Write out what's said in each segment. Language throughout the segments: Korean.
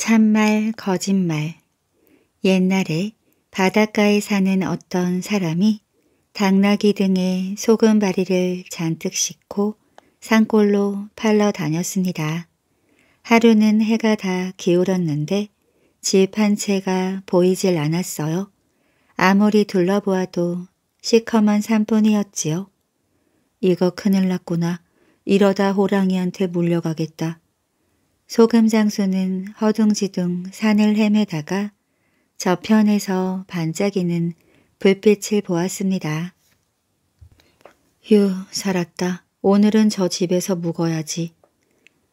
참말 거짓말. 옛날에 바닷가에 사는 어떤 사람이 당나귀 등에 소금바리를 잔뜩 싣고 산골로 팔러 다녔습니다. 하루는 해가 다 기울었는데 집 한 채가 보이질 않았어요. 아무리 둘러보아도 시커먼 산뿐이었지요. 이거 큰일 났구나. 이러다 호랑이한테 물려가겠다. 소금 장수는 허둥지둥 산을 헤매다가 저편에서 반짝이는 불빛을 보았습니다. 휴, 살았다. 오늘은 저 집에서 묵어야지.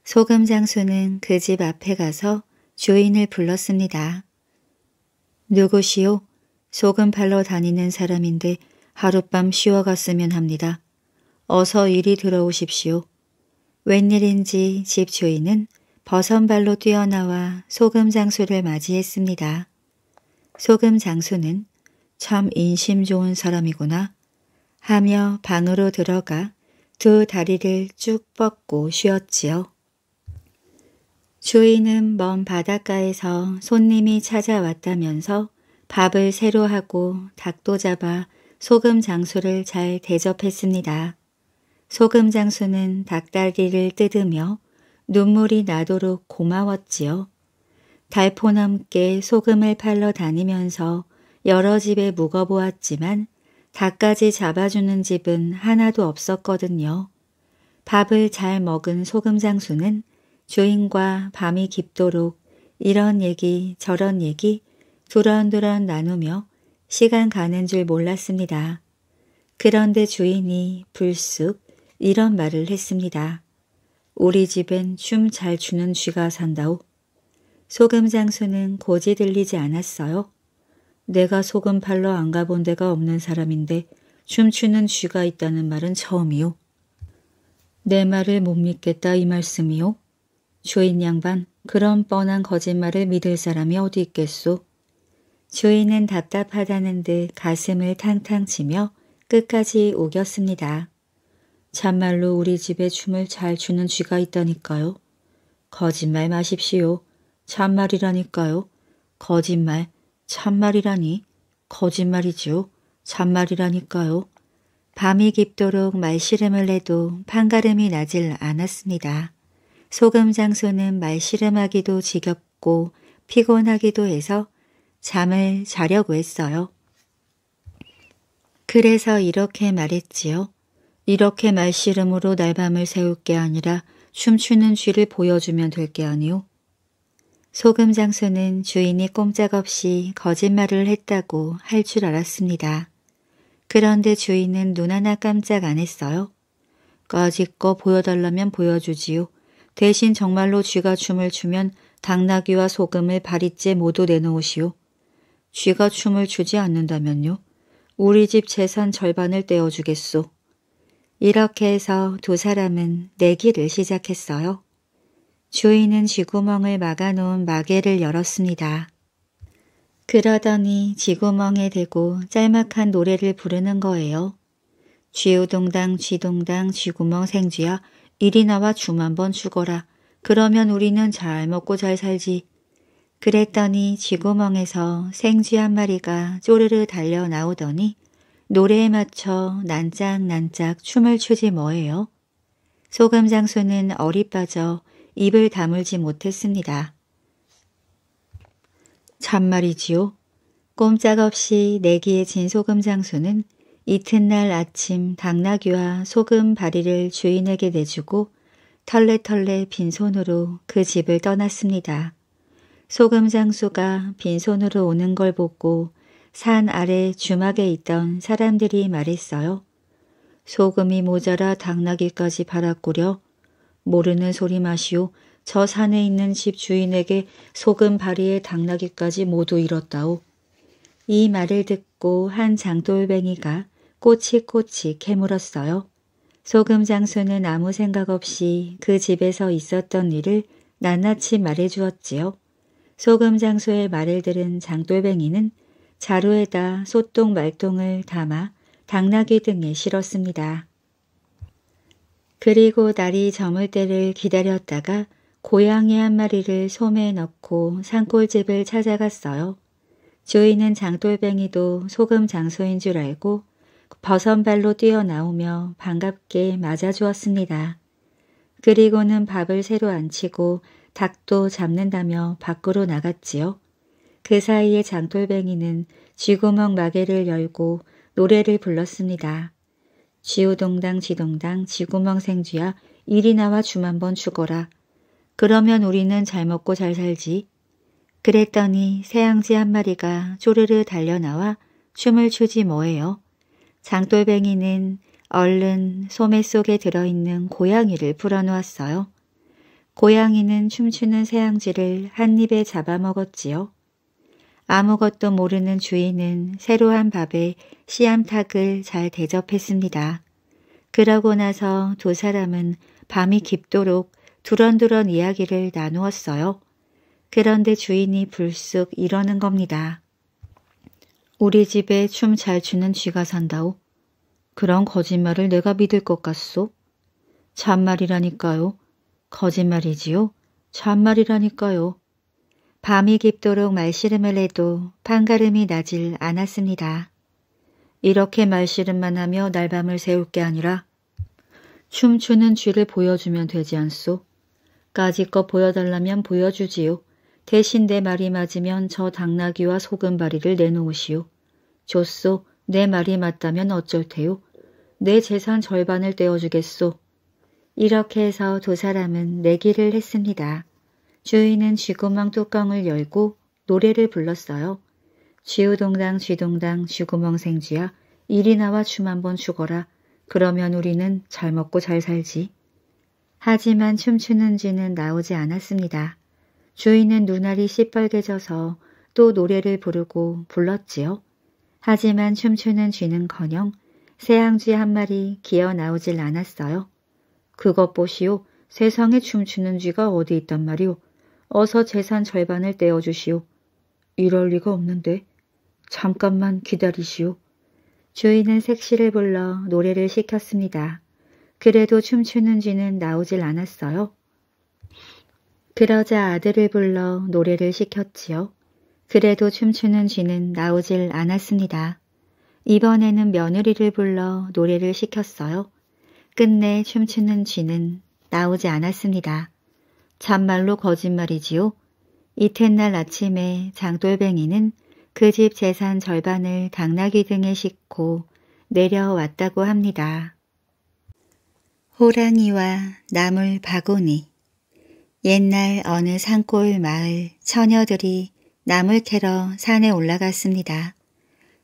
소금 장수는 그 집 앞에 가서 주인을 불렀습니다. 누구시오? 소금 팔러 다니는 사람인데 하룻밤 쉬어갔으면 합니다. 어서 이리 들어오십시오. 웬일인지 집 주인은 버선발로 뛰어나와 소금 장수를 맞이했습니다. 소금 장수는 참 인심 좋은 사람이구나 하며 방으로 들어가 두 다리를 쭉 뻗고 쉬었지요. 주인은 먼 바닷가에서 손님이 찾아왔다면서 밥을 새로 하고 닭도 잡아 소금 장수를 잘 대접했습니다. 소금 장수는 닭다리를 뜯으며 눈물이 나도록 고마웠지요. 달포넘게 소금을 팔러 다니면서 여러 집에 묵어보았지만 닭까지 잡아주는 집은 하나도 없었거든요. 밥을 잘 먹은 소금 장수는 주인과 밤이 깊도록 이런 얘기 저런 얘기 두런두런 나누며 시간 가는 줄 몰랐습니다. 그런데 주인이 불쑥 이런 말을 했습니다. 우리 집엔 춤 잘 추는 쥐가 산다오. 소금 장수는 고지 들리지 않았어요. 내가 소금 팔러 안 가본 데가 없는 사람인데 춤추는 쥐가 있다는 말은 처음이오. 내 말을 못 믿겠다 이 말씀이오. 주인 양반, 그런 뻔한 거짓말을 믿을 사람이 어디 있겠소. 주인은 답답하다는 듯 가슴을 탕탕 치며 끝까지 우겼습니다. 참말로 우리 집에 춤을 잘 추는 쥐가 있다니까요. 거짓말 마십시오. 참말이라니까요. 거짓말, 참말이라니. 거짓말이지요. 참말이라니까요. 밤이 깊도록 말씨름을 해도 판가름이 나질 않았습니다. 소금 장수는 말씨름하기도 지겹고 피곤하기도 해서 잠을 자려고 했어요. 그래서 이렇게 말했지요. 이렇게 말씨름으로 날밤을 새울 게 아니라 춤추는 쥐를 보여주면 될 게 아니오. 소금 장수는 주인이 꼼짝없이 거짓말을 했다고 할 줄 알았습니다. 그런데 주인은 눈 하나 깜짝 안 했어요. 까짓거 보여달라면 보여주지요. 대신 정말로 쥐가 춤을 추면 당나귀와 소금을 바리째 모두 내놓으시오. 쥐가 춤을 추지 않는다면요. 우리 집 재산 절반을 떼어주겠소. 이렇게 해서 두 사람은 내기를 시작했어요. 주인은 쥐구멍을 막아놓은 마개를 열었습니다. 그러더니 쥐구멍에 대고 짤막한 노래를 부르는 거예요. 쥐우동당 쥐동당 쥐구멍 생쥐야 이리 나와 춤 한번 추거라. 그러면 우리는 잘 먹고 잘 살지. 그랬더니 쥐구멍에서 생쥐 한 마리가 쪼르르 달려 나오더니 노래에 맞춰 난짝난짝 춤을 추지 뭐예요. 소금 장수는 어리빠져 입을 다물지 못했습니다. 참말이지요. 꼼짝없이 내기에 진 소금 장수는 이튿날 아침 당나귀와 소금 바리를 주인에게 내주고 털레털레 빈손으로 그 집을 떠났습니다. 소금 장수가 빈손으로 오는 걸 보고 산 아래 주막에 있던 사람들이 말했어요. 소금이 모자라 당나귀까지 팔았구려. 모르는 소리 마시오. 저 산에 있는 집 주인에게 소금 바리에 당나귀까지 모두 잃었다오. 이 말을 듣고 한 장돌뱅이가 꼬치꼬치 캐물었어요. 소금 장수는 아무 생각 없이 그 집에서 있었던 일을 낱낱이 말해주었지요. 소금 장수의 말을 들은 장돌뱅이는 자루에다 소똥 말똥을 담아 당나귀 등에 실었습니다. 그리고 날이 저물 때를 기다렸다가 고양이 한 마리를 소매에 넣고 산골집을 찾아갔어요. 주인은 장돌뱅이도 소금 장소인 줄 알고 버선발로 뛰어나오며 반갑게 맞아주었습니다. 그리고는 밥을 새로 안 치고 닭도 잡는다며 밖으로 나갔지요. 그 사이에 장돌뱅이는 쥐구멍 마개를 열고 노래를 불렀습니다. 지우동당 지동당 쥐구멍 생쥐야 이리 나와 줌 한번 죽어라. 그러면 우리는 잘 먹고 잘 살지. 그랬더니 새앙쥐 한 마리가 쪼르르 달려나와 춤을 추지 뭐예요. 장돌뱅이는 얼른 소매 속에 들어있는 고양이를 풀어놓았어요. 고양이는 춤추는 새앙쥐를 한 입에 잡아먹었지요. 아무것도 모르는 주인은 새로 한 밥에 씨암탉을 잘 대접했습니다. 그러고 나서 두 사람은 밤이 깊도록 두런두런 이야기를 나누었어요. 그런데 주인이 불쑥 이러는 겁니다. 우리 집에 춤 잘 추는 쥐가 산다오. 그런 거짓말을 내가 믿을 것 같소? 잔말이라니까요. 거짓말이지요. 잔말이라니까요. 밤이 깊도록 말씨름을 해도 판가름이 나질 않았습니다. 이렇게 말씨름만 하며 날밤을 새울 게 아니라 춤추는 쥐를 보여주면 되지 않소? 까짓거 보여달라면 보여주지요. 대신 내 말이 맞으면 저 당나귀와 소금바리를 내놓으시오. 좋소, 내 말이 맞다면 어쩔 테요. 내 재산 절반을 떼어주겠소. 이렇게 해서 두 사람은 내기를 했습니다. 주인은 쥐구멍 뚜껑을 열고 노래를 불렀어요. 쥐우동당 쥐동당 쥐구멍 생쥐야 이리 나와 춤 한번 추거라. 그러면 우리는 잘 먹고 잘 살지. 하지만 춤추는 쥐는 나오지 않았습니다. 주인은 눈알이 시뻘게 져서 또 노래를 부르고 불렀지요. 하지만 춤추는 쥐는커녕 새앙쥐 한 마리 기어 나오질 않았어요. 그것 보시오. 세상에 춤추는 쥐가 어디 있단 말이오. 어서 재산 절반을 떼어주시오. 이럴 리가 없는데. 잠깐만 기다리시오. 주인은 색시를 불러 노래를 시켰습니다. 그래도 춤추는 쥐는 나오질 않았어요. 그러자 아들을 불러 노래를 시켰지요. 그래도 춤추는 쥐는 나오질 않았습니다. 이번에는 며느리를 불러 노래를 시켰어요. 끝내 춤추는 쥐는 나오지 않았습니다. 참말로 거짓말이지요. 이튿날 아침에 장돌뱅이는 그 집 재산 절반을 당나귀 등에 싣고 내려왔다고 합니다. 호랑이와 나물 바구니. 옛날 어느 산골 마을 처녀들이 나물 캐러 산에 올라갔습니다.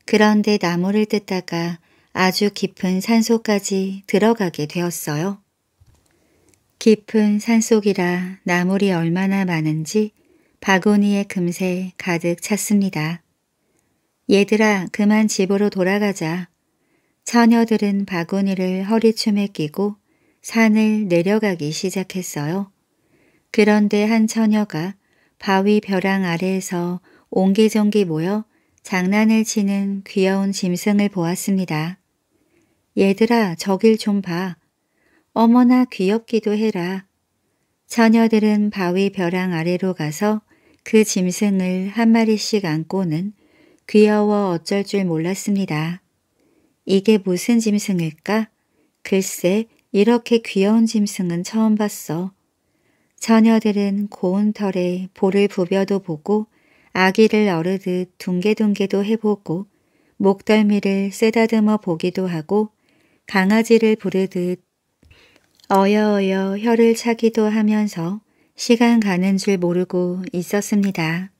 그런데 나무를 뜯다가 아주 깊은 산속까지 들어가게 되었어요. 깊은 산속이라 나물이 얼마나 많은지 바구니에 금세 가득 찼습니다. 얘들아, 그만 집으로 돌아가자. 처녀들은 바구니를 허리춤에 끼고 산을 내려가기 시작했어요. 그런데 한 처녀가 바위 벼랑 아래에서 옹기종기 모여 장난을 치는 귀여운 짐승을 보았습니다. 얘들아, 저길 좀 봐. 어머나 귀엽기도 해라. 처녀들은 바위 벼랑 아래로 가서 그 짐승을 한 마리씩 안고는 귀여워 어쩔 줄 몰랐습니다. 이게 무슨 짐승일까? 글쎄, 이렇게 귀여운 짐승은 처음 봤어. 처녀들은 고운 털에 볼을 부벼도 보고 아기를 어르듯 둥개둥개도 해보고 목덜미를 쓰다듬어 보기도 하고 강아지를 부르듯 어여어여 혀를 차기도 하면서 시간 가는 줄 모르고 있었습니다.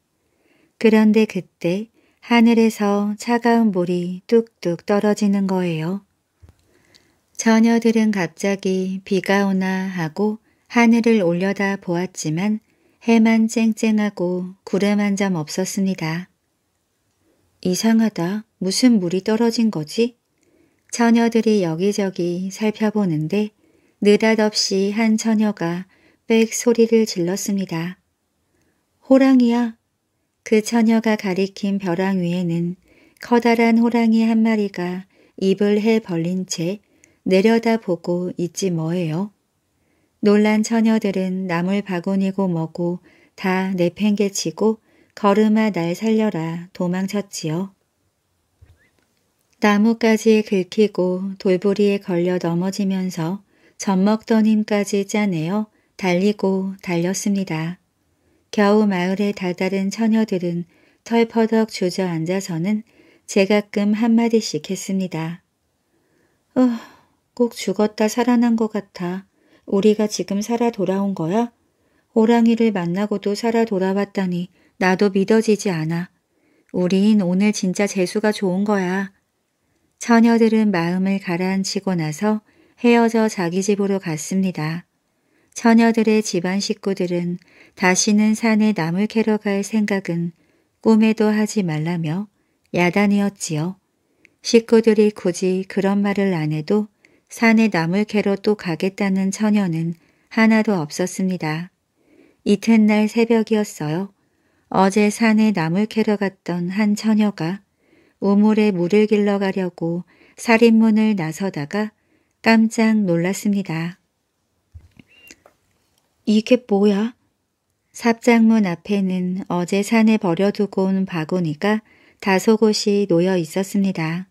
그런데 그때 하늘에서 차가운 물이 뚝뚝 떨어지는 거예요. 처녀들은 갑자기 비가 오나 하고 하늘을 올려다 보았지만 해만 쨍쨍하고 구름 한 점 없었습니다. 이상하다. 무슨 물이 떨어진 거지? 처녀들이 여기저기 살펴보는데 느닷없이 한 처녀가 빽 소리를 질렀습니다. 호랑이야. 그 처녀가 가리킨 벼랑 위에는 커다란 호랑이 한 마리가 입을 해 벌린 채 내려다보고 있지 뭐예요. 놀란 처녀들은 나물 바구니고 뭐고 다 내팽개치고 걸음아 날 살려라 도망쳤지요. 나무까지 긁히고 돌부리에 걸려 넘어지면서 젖먹던 힘까지 짜내어 달리고 달렸습니다. 겨우 마을에 다다른 처녀들은 털퍼덕 주저앉아서는 제가끔 한마디씩 했습니다. 꼭 죽었다 살아난 것 같아. 우리가 지금 살아 돌아온 거야? 호랑이를 만나고도 살아 돌아왔다니 나도 믿어지지 않아. 우린 오늘 진짜 재수가 좋은 거야. 처녀들은 마음을 가라앉히고 나서 헤어져 자기 집으로 갔습니다. 처녀들의 집안 식구들은 다시는 산에 나물 캐러 갈 생각은 꿈에도 하지 말라며 야단이었지요. 식구들이 굳이 그런 말을 안 해도 산에 나물 캐러 또 가겠다는 처녀는 하나도 없었습니다. 이튿날 새벽이었어요. 어제 산에 나물 캐러 갔던 한 처녀가 우물에 물을 길러 가려고 살인문을 나서다가 깜짝 놀랐습니다. 이게 뭐야? 삽장문 앞에는 어제 산에 버려두고 온 바구니가 다섯 곳이 놓여 있었습니다.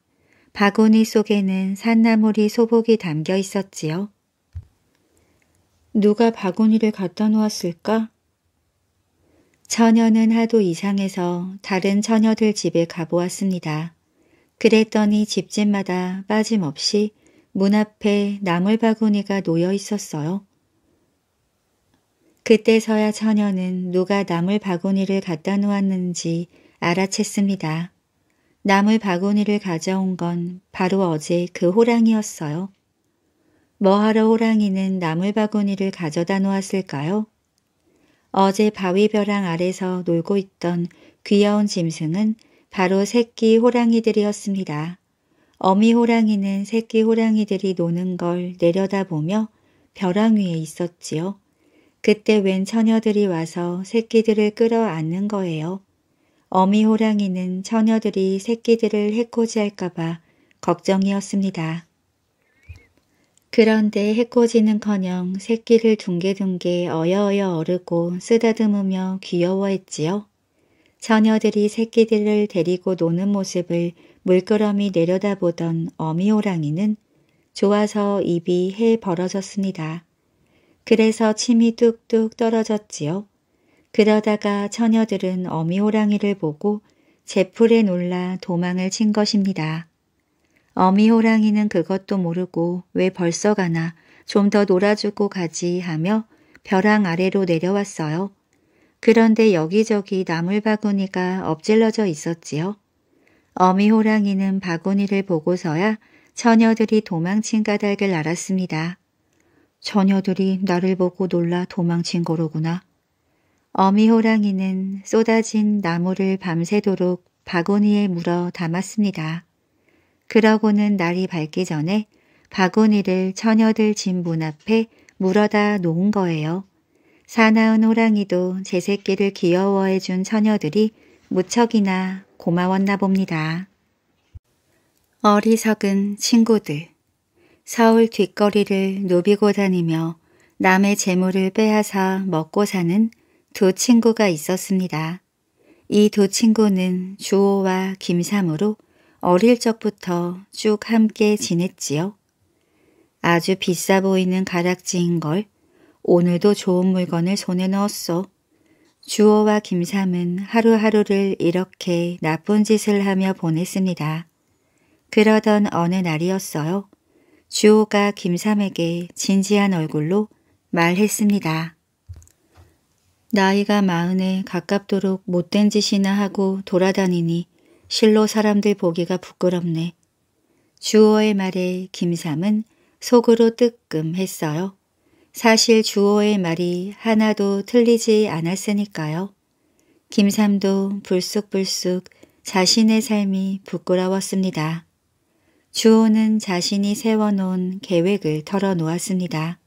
바구니 속에는 산나물이 소복이 담겨 있었지요. 누가 바구니를 갖다 놓았을까? 처녀는 하도 이상해서 다른 처녀들 집에 가보았습니다. 그랬더니 집집마다 빠짐없이 문 앞에 나물 바구니가 놓여 있었어요. 그때서야 처녀는 누가 나물 바구니를 갖다 놓았는지 알아챘습니다. 나물 바구니를 가져온 건 바로 어제 그 호랑이였어요. 뭐하러 호랑이는 나물 바구니를 가져다 놓았을까요? 어제 바위벼랑 아래서 놀고 있던 귀여운 짐승은 바로 새끼 호랑이들이었습니다. 어미 호랑이는 새끼 호랑이들이 노는 걸 내려다보며 벼랑 위에 있었지요. 그때 웬 처녀들이 와서 새끼들을 끌어안는 거예요. 어미 호랑이는 처녀들이 새끼들을 해코지할까봐 걱정이었습니다. 그런데 해코지는커녕 새끼를 둥게둥게 어여어여 어르고 쓰다듬으며 귀여워했지요. 처녀들이 새끼들을 데리고 노는 모습을 물끄러미 내려다보던 어미 호랑이는 좋아서 입이 해 벌어졌습니다. 그래서 침이 뚝뚝 떨어졌지요. 그러다가 처녀들은 어미 호랑이를 보고 재풀에 놀라 도망을 친 것입니다. 어미 호랑이는 그것도 모르고 왜 벌써 가나 좀 더 놀아주고 가지 하며 벼랑 아래로 내려왔어요. 그런데 여기저기 나물 바구니가 엎질러져 있었지요. 어미 호랑이는 바구니를 보고서야 처녀들이 도망친 까닭을 알았습니다. 처녀들이 나를 보고 놀라 도망친 거로구나. 어미 호랑이는 쏟아진 나물을 밤새도록 바구니에 물어 담았습니다. 그러고는 날이 밝기 전에 바구니를 처녀들 집 문 앞에 물어다 놓은 거예요. 사나운 호랑이도 제 새끼를 귀여워해준 처녀들이 무척이나 고마웠나 봅니다. 어리석은 친구들. 서울 뒷거리를 누비고 다니며 남의 재물을 빼앗아 먹고 사는 두 친구가 있었습니다. 이 두 친구는 주호와 김삼으로 어릴 적부터 쭉 함께 지냈지요. 아주 비싸 보이는 가락지인걸. 오늘도 좋은 물건을 손에 넣었어. 주호와 김삼은 하루하루를 이렇게 나쁜 짓을 하며 보냈습니다. 그러던 어느 날이었어요. 주호가 김삼에게 진지한 얼굴로 말했습니다. 나이가 마흔에 가깝도록 못된 짓이나 하고 돌아다니니 실로 사람들 보기가 부끄럽네. 주호의 말에 김삼은 속으로 뜨끔했어요. 사실 주호의 말이 하나도 틀리지 않았으니까요. 김삼도 불쑥불쑥 자신의 삶이 부끄러웠습니다. 주호는 자신이 세워놓은 계획을 털어놓았습니다.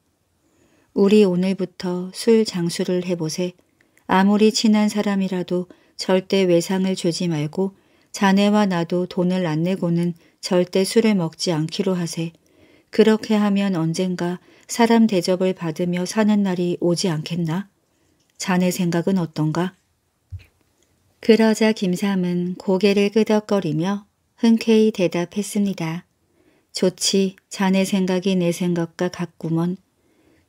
우리 오늘부터 술 장수를 해보세. 아무리 친한 사람이라도 절대 외상을 주지 말고 자네와 나도 돈을 안 내고는 절대 술을 먹지 않기로 하세. 그렇게 하면 언젠가 사람 대접을 받으며 사는 날이 오지 않겠나? 자네 생각은 어떤가? 그러자 김삼은 고개를 끄덕거리며 흔쾌히 대답했습니다. 좋지, 자네 생각이 내 생각과 같구먼.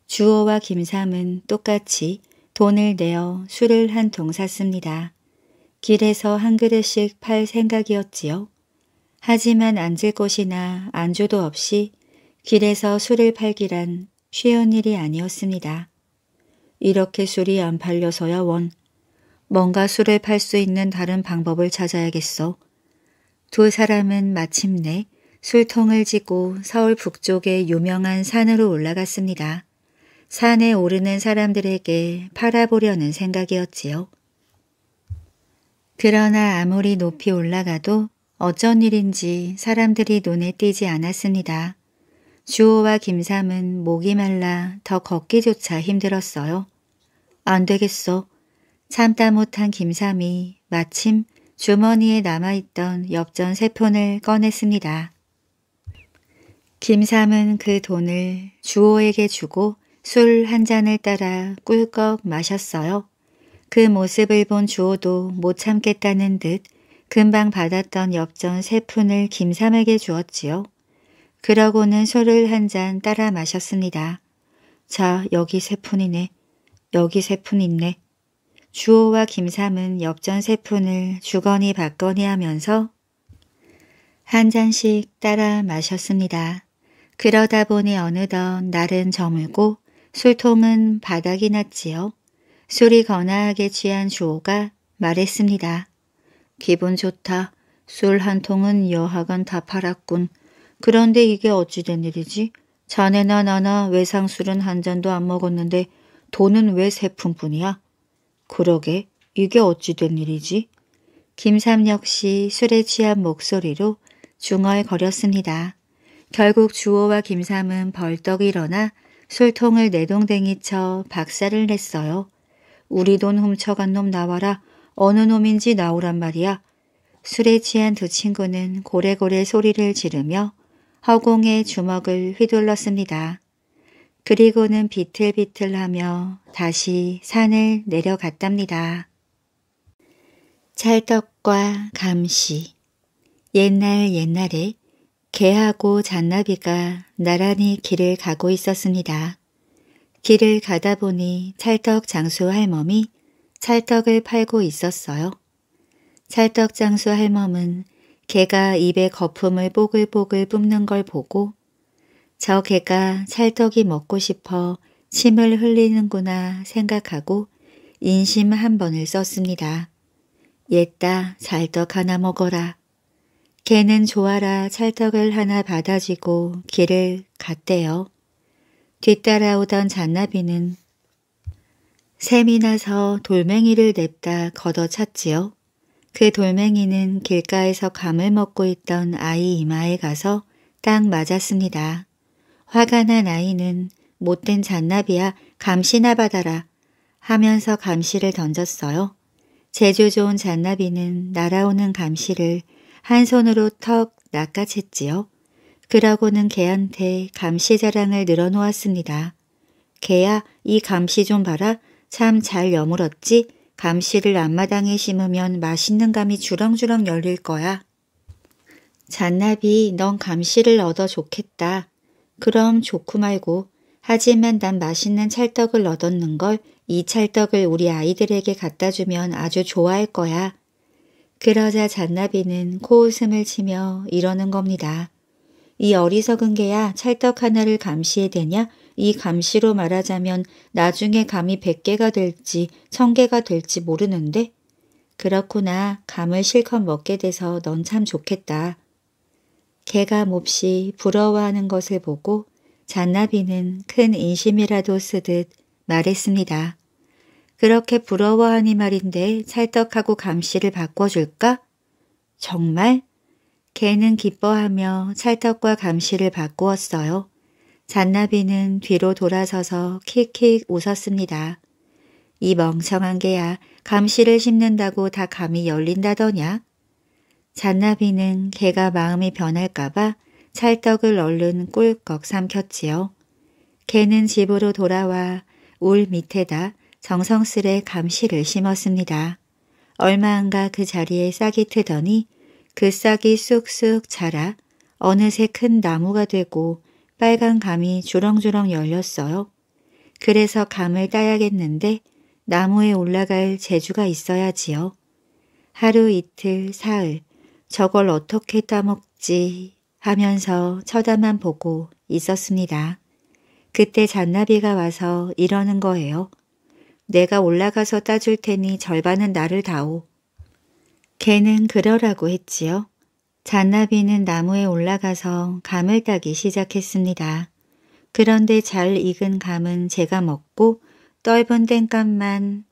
주호와 김삼은 똑같이 돈을 내어 술을 한 통 샀습니다. 길에서 한 그릇씩 팔 생각이었지요. 하지만 앉을 곳이나 안주도 없이 길에서 술을 팔기란 쉬운 일이 아니었습니다. 이렇게 술이 안 팔려서야 원. 뭔가 술을 팔 수 있는 다른 방법을 찾아야겠어. 두 사람은 마침내 술통을 지고 서울 북쪽의 유명한 산으로 올라갔습니다. 산에 오르는 사람들에게 팔아보려는 생각이었지요. 그러나 아무리 높이 올라가도 어쩐 일인지 사람들이 눈에 띄지 않았습니다. 주호와 김삼은 목이 말라 더 걷기조차 힘들었어요. 안 되겠어. 참다 못한 김삼이 마침 주머니에 남아있던 엽전 3푼을 꺼냈습니다. 김삼은 그 돈을 주호에게 주고 술 한 잔을 따라 꿀꺽 마셨어요. 그 모습을 본 주호도 못 참겠다는 듯 금방 받았던 엽전 3푼을 김삼에게 주었지요. 그러고는 술을 한 잔 따라 마셨습니다. 자, 여기 3푼이네. 여기 3푼 있네. 주호와 김삼은 엽전 3푼을 주거니 받거니 하면서 한 잔씩 따라 마셨습니다. 그러다 보니 어느덧 날은 저물고 술통은 바닥이 났지요. 술이 거나하게 취한 주호가 말했습니다. 기분 좋다. 술 한 통은 여하간 다 팔았군. 그런데 이게 어찌 된 일이지? 자네나 나나 외상술은 한 잔도 안 먹었는데 돈은 왜 3푼뿐이야? 그러게, 이게 어찌 된 일이지? 김삼 역시 술에 취한 목소리로 중얼거렸습니다. 결국 주호와 김삼은 벌떡 일어나 술통을 내동댕이 쳐 박살을 냈어요. 우리 돈 훔쳐간 놈 나와라. 어느 놈인지 나오란 말이야. 술에 취한 두 친구는 고래고래 소리를 지르며 허공에 주먹을 휘둘렀습니다. 그리고는 비틀비틀하며 다시 산을 내려갔답니다. 찰떡과 감시. 옛날에 개하고 잔나비가 나란히 길을 가고 있었습니다. 길을 가다 보니 찰떡 장수 할멈이 찰떡을 팔고 있었어요. 찰떡 장수 할멈은 개가 입에 거품을 뽀글뽀글 뿜는 걸 보고 저 개가 찰떡이 먹고 싶어 침을 흘리는구나 생각하고 인심 한 번을 썼습니다. 옛다, 찰떡 하나 먹어라. 개는 좋아라 찰떡을 하나 받아쥐고 길을 갔대요. 뒤따라오던 잔나비는 샘이 나서 돌멩이를 냅다 걷어찼지요. 그 돌멩이는 길가에서 감을 먹고 있던 아이 이마에 가서 딱 맞았습니다. 화가 난 아이는 못된 잔나비야 감시나 받아라 하면서 감시를 던졌어요. 재주 좋은 잔나비는 날아오는 감시를 한 손으로 턱 낚아챘지요. 그러고는 개한테 감시 자랑을 늘어놓았습니다. 개야, 이 감시 좀 봐라. 참 잘 여물었지? 감시를 앞마당에 심으면 맛있는 감이 주렁주렁 열릴 거야. 잔나비, 넌 감시를 얻어 좋겠다. 그럼 좋고 말고. 하지만 난 맛있는 찰떡을 얻었는 걸 이 찰떡을 우리 아이들에게 갖다 주면 아주 좋아할 거야. 그러자 잔나비는 코웃음을 치며 이러는 겁니다. 이 어리석은 개야 찰떡 하나를 감시에 대냐? 이 감시로 말하자면 나중에 감이 100개가 될지 1000개가 될지 모르는데? 그렇구나. 감을 실컷 먹게 돼서 넌 참 좋겠다. 개가 몹시 부러워하는 것을 보고 잔나비는 큰 인심이라도 쓰듯 말했습니다. 그렇게 부러워하니 말인데 찰떡하고 감시를 바꿔줄까? 정말? 개는 기뻐하며 찰떡과 감시를 바꾸었어요. 잔나비는 뒤로 돌아서서 킥킥 웃었습니다. 이 멍청한 개야, 감시를 심는다고 다 감이 열린다더냐? 잔나비는 개가 마음이 변할까봐 찰떡을 얼른 꿀꺽 삼켰지요. 개는 집으로 돌아와 울 밑에다 정성스레 감시를 심었습니다. 얼마 안가 그 자리에 싹이 트더니 그 싹이 쑥쑥 자라 어느새 큰 나무가 되고 빨간 감이 주렁주렁 열렸어요. 그래서 감을 따야겠는데 나무에 올라갈 재주가 있어야지요. 하루 이틀 사흘 저걸 어떻게 따먹지 하면서 쳐다만 보고 있었습니다. 그때 잔나비가 와서 이러는 거예요. 내가 올라가서 따줄 테니 절반은 나를 다오. 걔는 그러라고 했지요. 잔나비는 나무에 올라가서 감을 따기 시작했습니다. 그런데 잘 익은 감은 제가 먹고 떫은 땡감만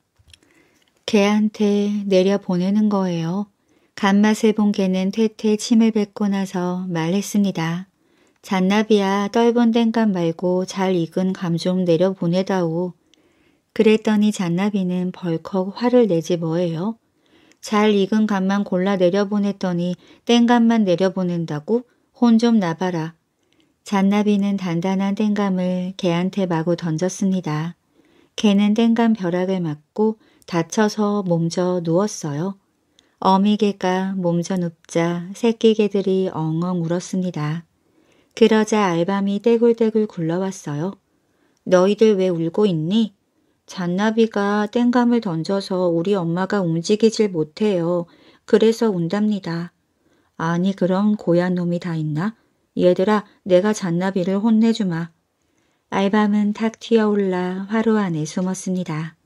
개한테 내려보내는 거예요. 감맛을 본 개는 퇴퇴 침을 뱉고 나서 말했습니다. 잔나비야, 떫은 땡감 말고 잘 익은 감 좀 내려보내다오. 그랬더니 잔나비는 벌컥 화를 내지 뭐예요. 잘 익은 감만 골라 내려보냈더니 땡감만 내려보낸다고? 혼 좀 나봐라. 잔나비는 단단한 땡감을 개한테 마구 던졌습니다. 개는 땡감 벼락을 맞고 다쳐서 몸져 누웠어요. 어미개가 몸져 눕자 새끼개들이 엉엉 울었습니다. 그러자 알밤이 떼굴떼굴 굴러왔어요. 너희들 왜 울고 있니? 잔나비가 땡감을 던져서 우리 엄마가 움직이질 못해요. 그래서 운답니다. 아니 그런 고얀 놈이 다 있나? 얘들아 내가 잔나비를 혼내주마. 알밤은 탁 튀어올라 화로 안에 숨었습니다.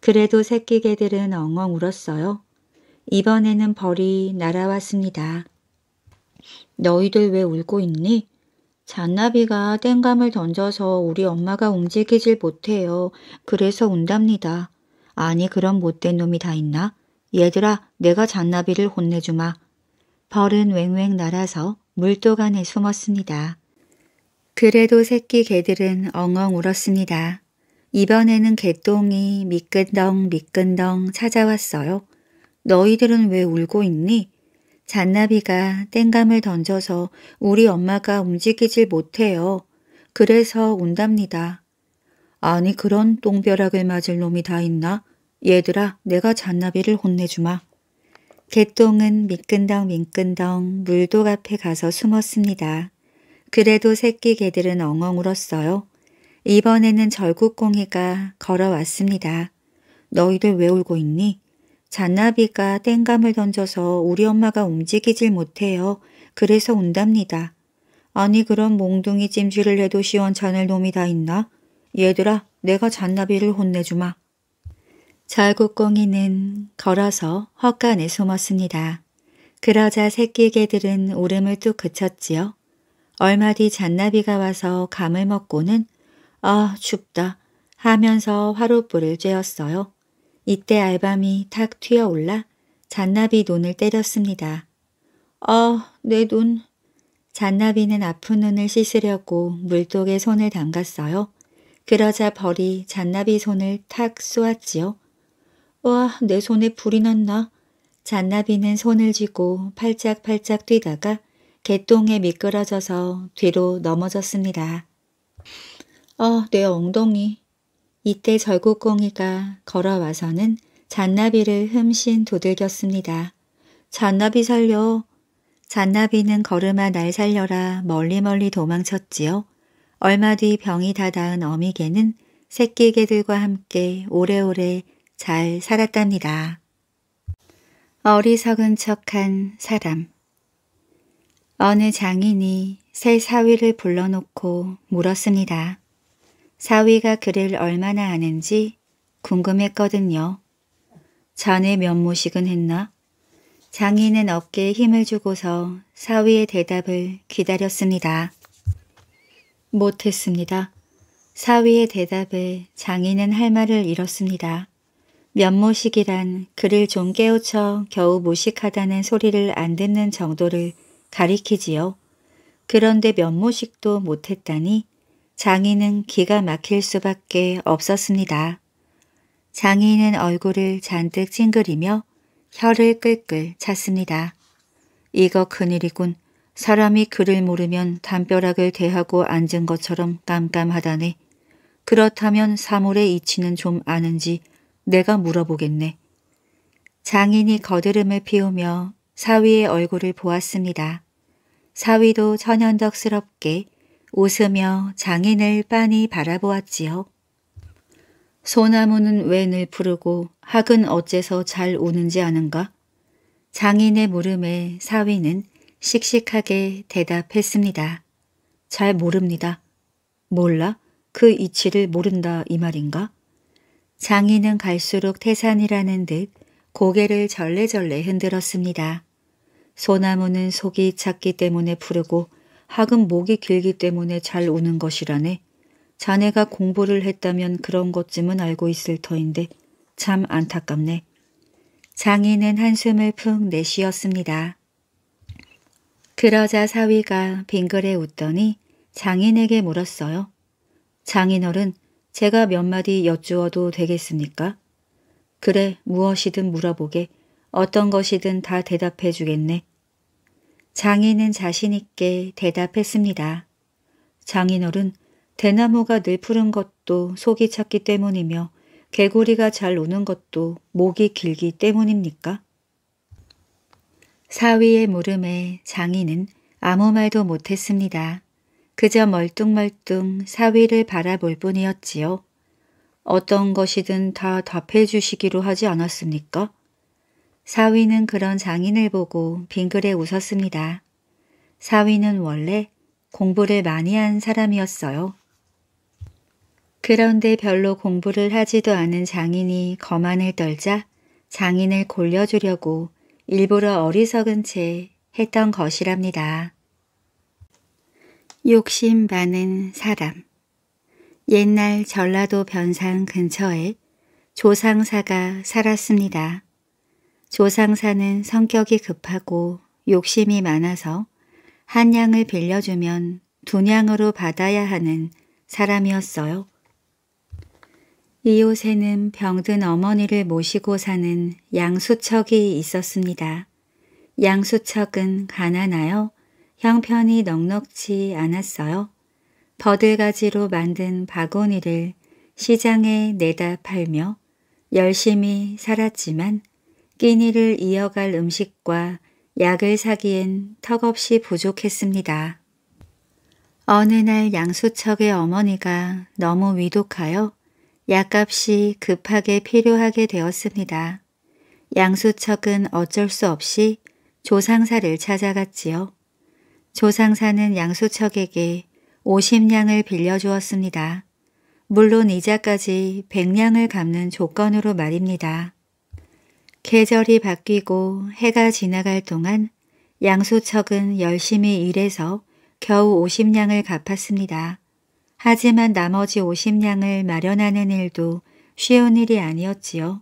그래도 새끼 개들은 엉엉 울었어요. 이번에는 벌이 날아왔습니다. 너희들 왜 울고 있니? 잔나비가 땡감을 던져서 우리 엄마가 움직이질 못해요. 그래서 운답니다. 아니 그런 못된 놈이 다 있나? 얘들아 내가 잔나비를 혼내주마. 벌은 왱왱 날아서 물독 안에 숨었습니다. 그래도 새끼 개들은 엉엉 울었습니다. 이번에는 개똥이 미끈덩 미끈덩 찾아왔어요. 너희들은 왜 울고 있니? 잔나비가 땡감을 던져서 우리 엄마가 움직이질 못해요. 그래서 운답니다. 아니 그런 똥벼락을 맞을 놈이 다 있나? 얘들아 내가 잔나비를 혼내주마. 개똥은 미끈덩 미끈덩 물독 앞에 가서 숨었습니다. 그래도 새끼 개들은 엉엉 울었어요. 이번에는 절구꽁이가 걸어왔습니다. 너희들 왜 울고 있니? 잔나비가 땡감을 던져서 우리 엄마가 움직이질 못해요. 그래서 운답니다. 아니 그런 몽둥이 찜질을 해도 시원찮을 놈이 다 있나? 얘들아 내가 잔나비를 혼내주마. 절구꽁이는 걸어서 헛간에 숨었습니다. 그러자 새끼 개들은 울음을 뚝 그쳤지요. 얼마 뒤 잔나비가 와서 감을 먹고는 아 춥다 하면서 화로불을 쬐었어요. 이때 알밤이 탁 튀어올라 잔나비 눈을 때렸습니다. 아, 내 눈. 잔나비는 아픈 눈을 씻으려고 물독에 손을 담갔어요. 그러자 벌이 잔나비 손을 탁 쏘았지요. 와, 내 손에 불이 났나? 잔나비는 손을 쥐고 팔짝팔짝 뛰다가 개똥에 미끄러져서 뒤로 넘어졌습니다. 아, 내 엉덩이. 이때 절구꽁이가 걸어와서는 잔나비를 흠씬 두들겼습니다. 잔나비 살려. 잔나비는 걸음아 날 살려라 멀리멀리 도망쳤지요. 얼마 뒤 병이 다 나은 어미개는 새끼 개들과 함께 오래오래 잘 살았답니다. 어리석은 척한 사람. 어느 장인이 새 사위를 불러놓고 물었습니다. 사위가 그를 얼마나 아는지 궁금했거든요. 자네 몇 모식은 했나? 장인은 어깨에 힘을 주고서 사위의 대답을 기다렸습니다. 못했습니다. 사위의 대답에 장인은 할 말을 잃었습니다. 몇 모식이란 그를 좀 깨우쳐 겨우 모식하다는 소리를 안 듣는 정도를 가리키지요. 그런데 몇 모식도 못했다니 장인은 기가 막힐 수밖에 없었습니다. 장인은 얼굴을 잔뜩 찡그리며 혀를 끌끌 찼습니다. 이거 큰일이군. 사람이 그를 모르면 담벼락을 대하고 앉은 것처럼 깜깜하다네. 그렇다면 사물의 이치는 좀 아는지 내가 물어보겠네. 장인이 거드름을 피우며 사위의 얼굴을 보았습니다. 사위도 천연덕스럽게 웃으며 장인을 빤히 바라보았지요. 소나무는 왜 늘 푸르고 학은 어째서 잘 우는지 아는가? 장인의 물음에 사위는 씩씩하게 대답했습니다. 잘 모릅니다. 몰라? 그 이치를 모른다 이 말인가? 장인은 갈수록 태산이라는 듯 고개를 절레절레 흔들었습니다. 소나무는 속이 찼기 때문에 푸르고 학은 목이 길기 때문에 잘 우는 것이라네. 자네가 공부를 했다면 그런 것쯤은 알고 있을 터인데 참 안타깝네. 장인은 한숨을 푹 내쉬었습니다. 그러자 사위가 빙그레 웃더니 장인에게 물었어요. 장인어른, 제가 몇 마디 여쭈어도 되겠습니까? 그래, 무엇이든 물어보게. 어떤 것이든 다 대답해 주겠네. 장인은 자신 있게 대답했습니다. 장인어른, 대나무가 늘 푸른 것도 속이 찼기 때문이며 개구리가 잘 우는 것도 목이 길기 때문입니까? 사위의 물음에 장인은 아무 말도 못했습니다. 그저 멀뚱멀뚱 사위를 바라볼 뿐이었지요. 어떤 것이든 다 답해 주시기로 하지 않았습니까? 사위는 그런 장인을 보고 빙그레 웃었습니다. 사위는 원래 공부를 많이 한 사람이었어요. 그런데 별로 공부를 하지도 않은 장인이 거만을 떨자 장인을 골려주려고 일부러 어리석은 채 했던 것이랍니다. 욕심 많은 사람. 옛날 전라도 변산 근처에 조상사가 살았습니다. 조상사는 성격이 급하고 욕심이 많아서 한 양을 빌려주면 두 냥으로 받아야 하는 사람이었어요. 이웃에는 병든 어머니를 모시고 사는 양수척이 있었습니다. 양수척은 가난하여 형편이 넉넉지 않았어요. 버들가지로 만든 바구니를 시장에 내다 팔며 열심히 살았지만 끼니를 이어갈 음식과 약을 사기엔 턱없이 부족했습니다. 어느 날 양수척의 어머니가 너무 위독하여 약값이 급하게 필요하게 되었습니다. 양수척은 어쩔 수 없이 조상사를 찾아갔지요. 조상사는 양수척에게 50냥을 빌려주었습니다. 물론 이자까지 100냥을 갚는 조건으로 말입니다. 계절이 바뀌고 해가 지나갈 동안 양수척은 열심히 일해서 겨우 50냥을 갚았습니다. 하지만 나머지 50냥을 마련하는 일도 쉬운 일이 아니었지요.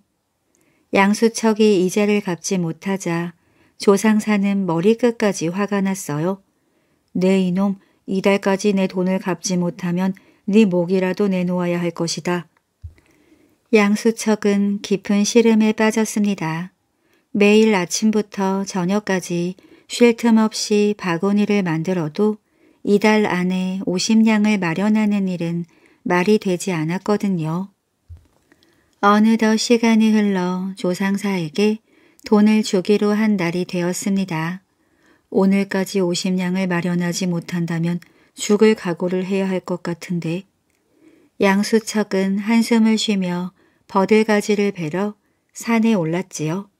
양수척이 이자를 갚지 못하자 조상사는 머리끝까지 화가 났어요. 네 이놈, 이달까지 내 돈을 갚지 못하면 네 목이라도 내놓아야 할 것이다. 양수척은 깊은 시름에 빠졌습니다. 매일 아침부터 저녁까지 쉴 틈 없이 바구니를 만들어도 이달 안에 50냥을 마련하는 일은 말이 되지 않았거든요. 어느덧 시간이 흘러 조상사에게 돈을 주기로 한 날이 되었습니다. 오늘까지 50냥을 마련하지 못한다면 죽을 각오를 해야 할 것 같은데. 양수척은 한숨을 쉬며 버들가지를 베러 산에 올랐지요.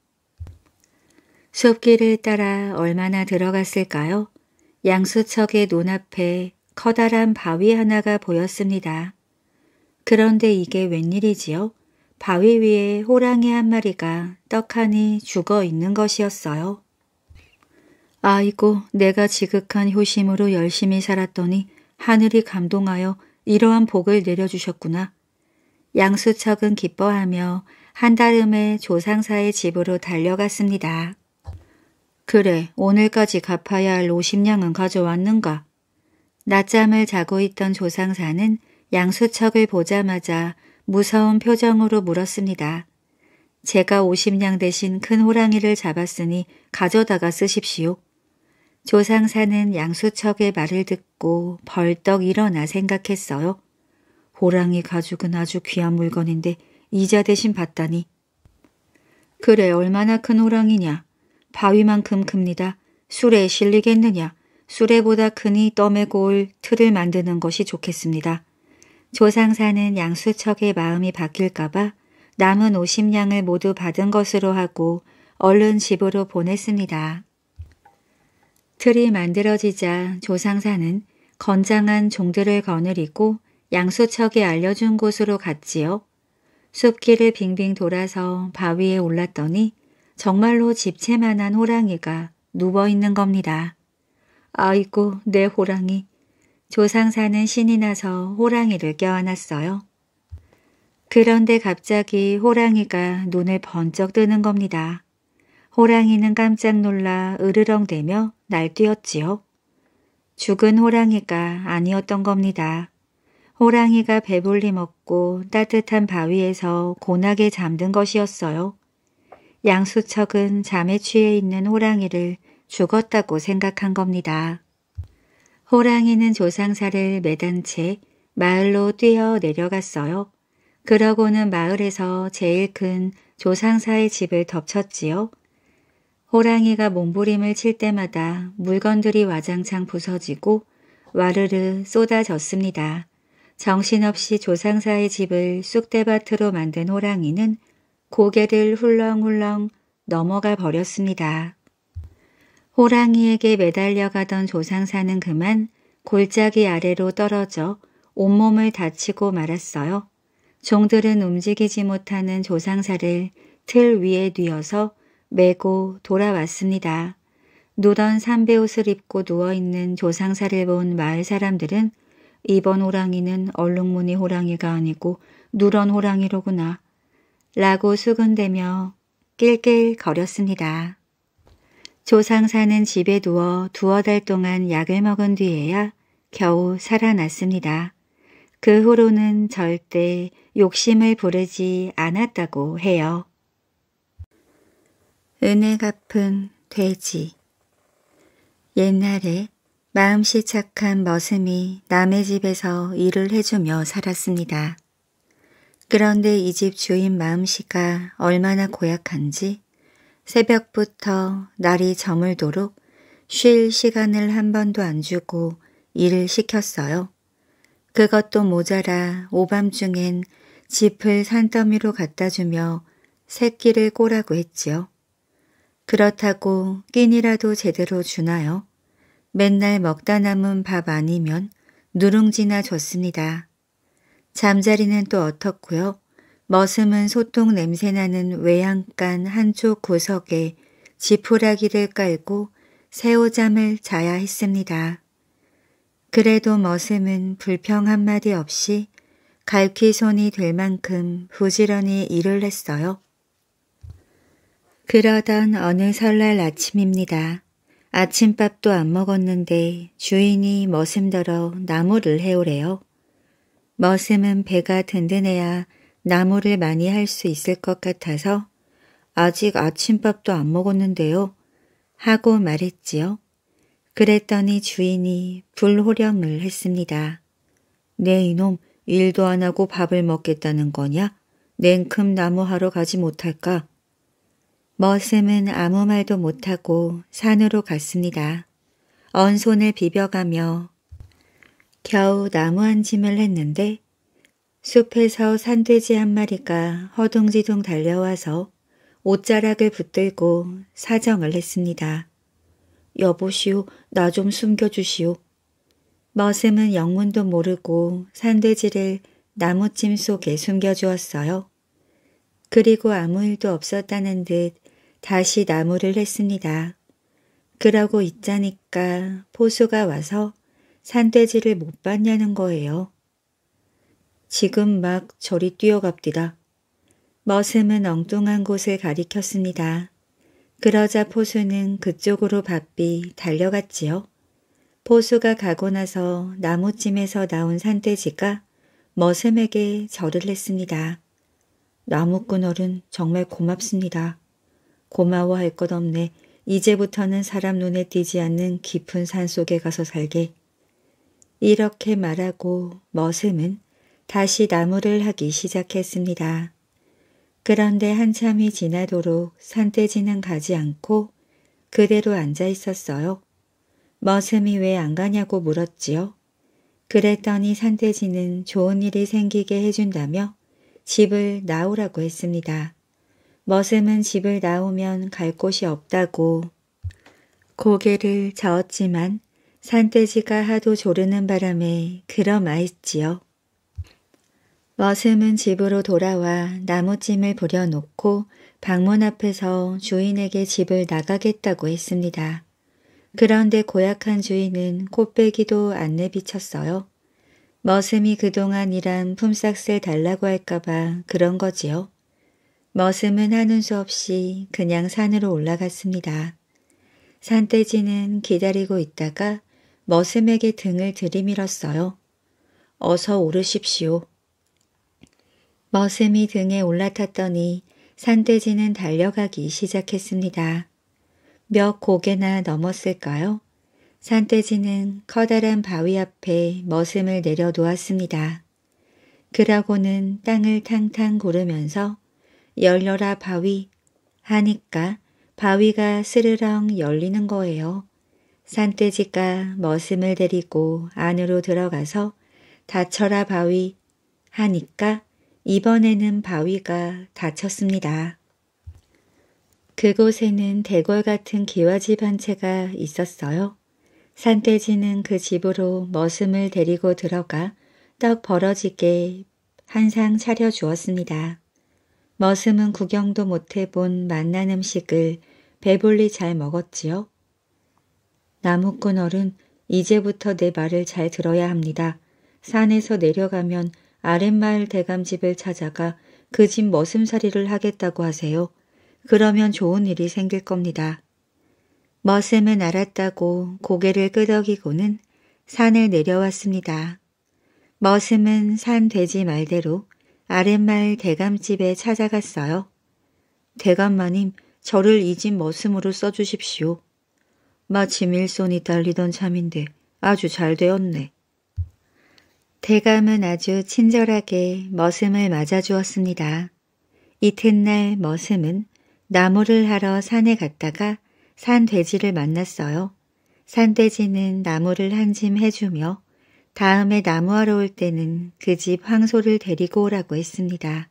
숲길을 따라 얼마나 들어갔을까요? 양수척의 눈앞에 커다란 바위 하나가 보였습니다. 그런데 이게 웬일이지요? 바위 위에 호랑이 한 마리가 떡하니 죽어 있는 것이었어요. 아이고, 내가 지극한 효심으로 열심히 살았더니 하늘이 감동하여 이러한 복을 내려주셨구나. 양수척은 기뻐하며 한달음에 조상사의 집으로 달려갔습니다. 그래, 오늘까지 갚아야 할 50냥은 가져왔는가? 낮잠을 자고 있던 조상사는 양수척을 보자마자 무서운 표정으로 물었습니다. 제가 50냥 대신 큰 호랑이를 잡았으니 가져다가 쓰십시오. 조상사는 양수척의 말을 듣고 벌떡 일어나 생각했어요. 호랑이 가죽은 아주 귀한 물건인데 이자 대신 받다니. 그래, 얼마나 큰 호랑이냐. 바위만큼 큽니다. 수레에 실리겠느냐. 수레보다 크니 떠매고 올 틀을 만드는 것이 좋겠습니다. 조상사는 양수척의 마음이 바뀔까봐 남은 50냥을 모두 받은 것으로 하고 얼른 집으로 보냈습니다. 틀이 만들어지자 조상사는 건장한 종들을 거느리고 양수척이 알려준 곳으로 갔지요. 숲길을 빙빙 돌아서 바위에 올랐더니 정말로 집채만한 호랑이가 누워있는 겁니다. 아이고, 내 호랑이. 조상사는 신이 나서 호랑이를 껴안았어요. 그런데 갑자기 호랑이가 눈을 번쩍 뜨는 겁니다. 호랑이는 깜짝 놀라 으르렁대며 날뛰었지요. 죽은 호랑이가 아니었던 겁니다. 호랑이가 배불리 먹고 따뜻한 바위에서 곤하게 잠든 것이었어요. 양수척은 잠에 취해 있는 호랑이를 죽었다고 생각한 겁니다. 호랑이는 조상사를 매단 채 마을로 뛰어 내려갔어요. 그러고는 마을에서 제일 큰 조상사의 집을 덮쳤지요. 호랑이가 몸부림을 칠 때마다 물건들이 와장창 부서지고 와르르 쏟아졌습니다. 정신없이 조상사의 집을 쑥대밭으로 만든 호랑이는 고개를 훌렁훌렁 넘어가 버렸습니다. 호랑이에게 매달려가던 조상사는 그만 골짜기 아래로 떨어져 온몸을 다치고 말았어요. 종들은 움직이지 못하는 조상사를 틀 위에 뉘어서 메고 돌아왔습니다. 누런 삼배옷을 입고 누워있는 조상사를 본 마을 사람들은 이번 호랑이는 얼룩무늬 호랑이가 아니고 누런 호랑이로구나 라고 수근대며 낄낄거렸습니다. 조상사는 집에 누워 두어 달 동안 약을 먹은 뒤에야 겨우 살아났습니다. 그 후로는 절대 욕심을 부르지 않았다고 해요. 은혜 갚은 돼지. 옛날에 마음씨 착한 머슴이 남의 집에서 일을 해주며 살았습니다. 그런데 이 집 주인 마음씨가 얼마나 고약한지 새벽부터 날이 저물도록 쉴 시간을 한 번도 안 주고 일을 시켰어요. 그것도 모자라 오밤중엔 짚을 산더미로 갖다주며 새끼를 꼬라고 했지요. 그렇다고 끼니라도 제대로 주나요? 맨날 먹다 남은 밥 아니면 누룽지나 줬습니다. 잠자리는 또 어떻고요? 머슴은 소똥 냄새나는 외양간 한쪽 구석에 지푸라기를 깔고 새우잠을 자야 했습니다. 그래도 머슴은 불평 한마디 없이 갈퀴손이 될 만큼 부지런히 일을 했어요. 그러던 어느 설날 아침입니다. 아침밥도 안 먹었는데 주인이 머슴더러 나무를 해오래요. 머슴은 배가 든든해야 나무를 많이 할 수 있을 것 같아서 아직 아침밥도 안 먹었는데요 하고 말했지요. 그랬더니 주인이 불호령을 했습니다. 네 이놈, 일도 안 하고 밥을 먹겠다는 거냐? 냉큼 나무하러 가지 못할까? 머슴은 아무 말도 못하고 산으로 갔습니다. 언손을 비벼가며 겨우 나무 한 짐을 했는데 숲에서 산돼지 한 마리가 허둥지둥 달려와서 옷자락을 붙들고 사정을 했습니다. 여보시오, 나 좀 숨겨주시오. 머슴은 영문도 모르고 산돼지를 나무찜 속에 숨겨주었어요. 그리고 아무 일도 없었다는 듯 다시 나무를 했습니다. 그러고 있자니까 포수가 와서 산돼지를 못 봤냐는 거예요. 지금 막 저리 뛰어갑디다. 머슴은 엉뚱한 곳을 가리켰습니다. 그러자 포수는 그쪽으로 바삐 달려갔지요. 포수가 가고 나서 나무찜에서 나온 산돼지가 머슴에게 절을 했습니다. 나무꾼 어른 정말 고맙습니다. 고마워할 것 없네. 이제부터는 사람 눈에 띄지 않는 깊은 산속에 가서 살게. 이렇게 말하고 머슴은 다시 나무를 하기 시작했습니다. 그런데 한참이 지나도록 산돼지는 가지 않고 그대로 앉아 있었어요. 머슴이 왜 안 가냐고 물었지요. 그랬더니 산돼지는 좋은 일이 생기게 해준다며 집을 나오라고 했습니다. 머슴은 집을 나오면 갈 곳이 없다고 고개를 저었지만 산돼지가 하도 조르는 바람에 그러마했지요. 머슴은 집으로 돌아와 나무찜을 부려놓고 방문 앞에서 주인에게 집을 나가겠다고 했습니다. 그런데 고약한 주인은 코빼기도 안 내비쳤어요. 머슴이 그동안 일한 품삯을 달라고 할까봐 그런 거지요. 머슴은 하는 수 없이 그냥 산으로 올라갔습니다. 산돼지는 기다리고 있다가 머슴에게 등을 들이밀었어요. 어서 오르십시오. 머슴이 등에 올라탔더니 산돼지는 달려가기 시작했습니다. 몇 고개나 넘었을까요? 산돼지는 커다란 바위 앞에 머슴을 내려놓았습니다. 그러고는 땅을 탕탕 고르면서 열려라 바위 하니까 바위가 스르렁 열리는 거예요. 산돼지가 머슴을 데리고 안으로 들어가서 닫혀라 바위 하니까 이번에는 바위가 닫혔습니다. 그곳에는 대궐 같은 기와집 한 채가 있었어요. 산돼지는 그 집으로 머슴을 데리고 들어가 떡 벌어지게 한 상 차려주었습니다. 머슴은 구경도 못해본 맛난 음식을 배불리 잘 먹었지요. 나무꾼 어른, 이제부터 내 말을 잘 들어야 합니다. 산에서 내려가면 아랫마을 대감집을 찾아가 그 집 머슴살이를 하겠다고 하세요. 그러면 좋은 일이 생길 겁니다. 머슴은 알았다고 고개를 끄덕이고는 산을 내려왔습니다. 머슴은 산돼지 말대로 아랫마을 대감집에 찾아갔어요. 대감마님, 저를 이 집 머슴으로 써주십시오. 마침 일손이 딸리던 참인데 아주 잘 되었네. 대감은 아주 친절하게 머슴을 맞아주었습니다. 이튿날 머슴은 나무를 하러 산에 갔다가 산돼지를 만났어요. 산돼지는 나무를 한 짐 해주며 다음에 나무하러 올 때는 그 집 황소를 데리고 오라고 했습니다.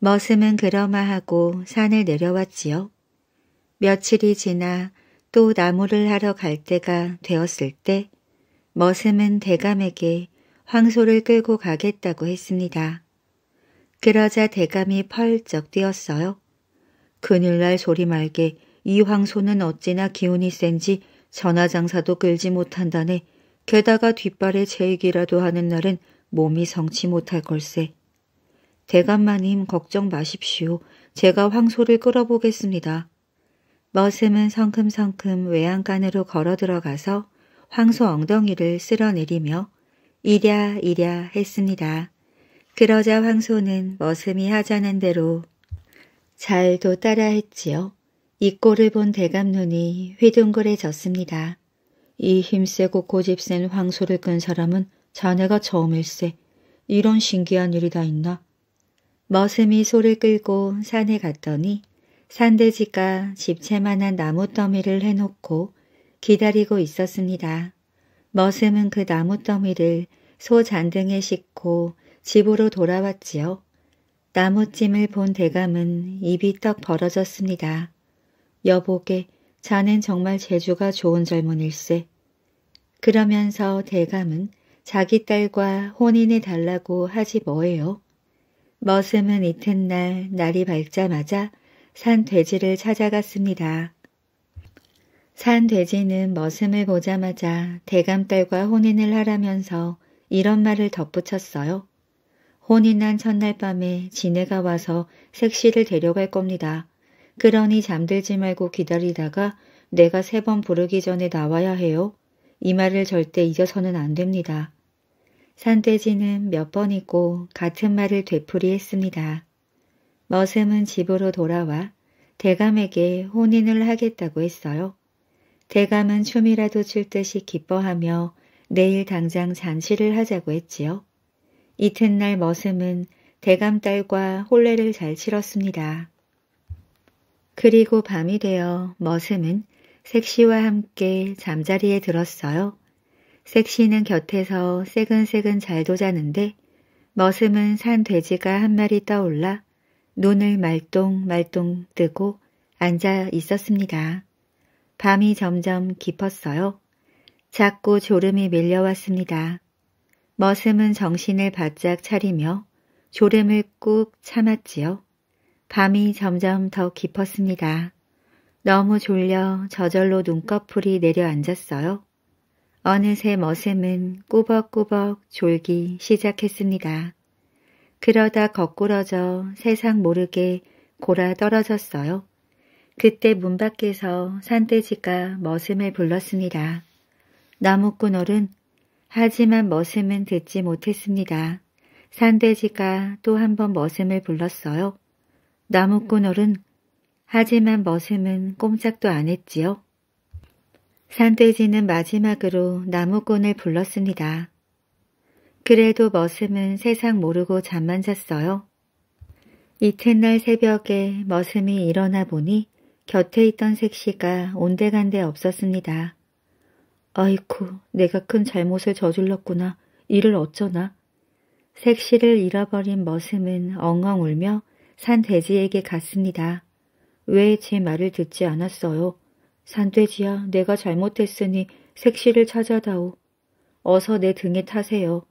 머슴은 그러마 하고 산을 내려왔지요. 며칠이 지나 또 나무를 하러 갈 때가 되었을 때 머슴은 대감에게 황소를 끌고 가겠다고 했습니다. 그러자 대감이 펄쩍 뛰었어요. 그늘날 소리 말게 이 황소는 어찌나 기운이 센지 전화장사도 끌지 못한다네. 게다가 뒷발에 재익이라도 하는 날은 몸이 성치 못할 걸세. 대감마님 걱정 마십시오. 제가 황소를 끌어보겠습니다. 머슴은 성큼성큼 외양간으로 걸어 들어가서 황소 엉덩이를 쓸어내리며 이랴 이랴 했습니다. 그러자 황소는 머슴이 하자는 대로 잘도 따라했지요. 이 꼴을 본 대감 눈이 휘둥그레졌습니다. 이 힘세고 고집센 황소를 끈 사람은 자네가 처음일세. 이런 신기한 일이 다 있나? 머슴이 소를 끌고 산에 갔더니 산돼지가 집채만한 나무더미를 해놓고 기다리고 있었습니다. 머슴은 그 나무더미를 소 잔등에 싣고 집으로 돌아왔지요. 나무찜을 본 대감은 입이 떡 벌어졌습니다. 여보게, 자넨 정말 재주가 좋은 젊은일세. 그러면서 대감은 자기 딸과 혼인해 달라고 하지 뭐예요. 머슴은 이튿날 날이 밝자마자 산돼지를 찾아갔습니다. 산돼지는 머슴을 보자마자 대감 딸과 혼인을 하라면서 이런 말을 덧붙였어요. 혼인한 첫날 밤에 지네가 와서 색시를 데려갈 겁니다. 그러니 잠들지 말고 기다리다가 내가 3번 부르기 전에 나와야 해요. 이 말을 절대 잊어서는 안 됩니다. 산돼지는 몇 번이고 같은 말을 되풀이했습니다. 머슴은 집으로 돌아와 대감에게 혼인을 하겠다고 했어요. 대감은 춤이라도 출 듯이 기뻐하며 내일 당장 잔치를 하자고 했지요. 이튿날 머슴은 대감 딸과 혼례를 잘 치렀습니다. 그리고 밤이 되어 머슴은 색시와 함께 잠자리에 들었어요. 색시는 곁에서 새근새근 잘도 자는데 머슴은 산 돼지가 한 마리 떠올라 눈을 말똥말똥 뜨고 앉아 있었습니다. 밤이 점점 깊었어요. 자꾸 졸음이 밀려왔습니다. 머슴은 정신을 바짝 차리며 졸음을 꾹 참았지요. 밤이 점점 더 깊었습니다. 너무 졸려 저절로 눈꺼풀이 내려앉았어요. 어느새 머슴은 꾸벅꾸벅 졸기 시작했습니다. 그러다 거꾸러져 세상 모르게 골아 떨어졌어요. 그때 문 밖에서 산돼지가 머슴을 불렀습니다. 나무꾼어른, 하지만 머슴은 듣지 못했습니다. 산돼지가 또 한 번 머슴을 불렀어요. 나무꾼어른, 하지만 머슴은 꼼짝도 안 했지요. 산돼지는 마지막으로 나무꾼을 불렀습니다. 그래도 머슴은 세상 모르고 잠만 잤어요. 이튿날 새벽에 머슴이 일어나 보니 곁에 있던 색시가 온데간데 없었습니다. 아이쿠, 내가 큰 잘못을 저질렀구나. 이를 어쩌나. 색시를 잃어버린 머슴은 엉엉 울며 산돼지에게 갔습니다. 왜 제 말을 듣지 않았어요? 산돼지야, 내가 잘못했으니 색시를 찾아다오. 어서 내 등에 타세요.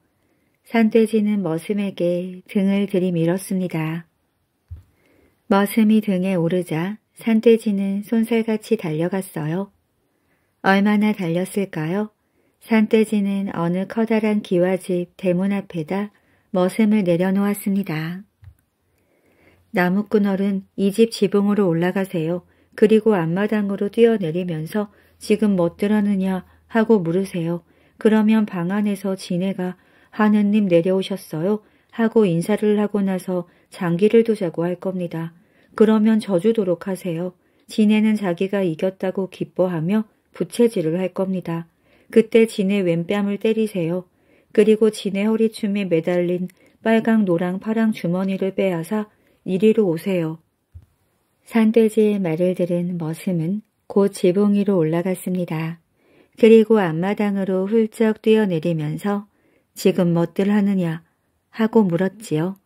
산돼지는 머슴에게 등을 들이밀었습니다. 머슴이 등에 오르자 산돼지는 쏜살같이 달려갔어요. 얼마나 달렸을까요? 산돼지는 어느 커다란 기와집 대문 앞에다 머슴을 내려놓았습니다. 나무꾼 어른, 이 집 지붕으로 올라가세요. 그리고 앞마당으로 뛰어내리면서 지금 뭐들하느냐 하고 물으세요. 그러면 방 안에서 지네가 하느님 내려오셨어요 하고 인사를 하고 나서 장기를 두자고 할 겁니다. 그러면 져주도록 하세요. 지네는 자기가 이겼다고 기뻐하며 부채질을 할 겁니다. 그때 지네 왼뺨을 때리세요. 그리고 지네 허리춤에 매달린 빨강, 노랑, 파랑 주머니를 빼앗아 이리로 오세요. 산돼지의 말을 들은 머슴은 곧 지붕 위로 올라갔습니다. 그리고 앞마당으로 훌쩍 뛰어내리면서 지금 뭣들 하느냐 하고 물었지요.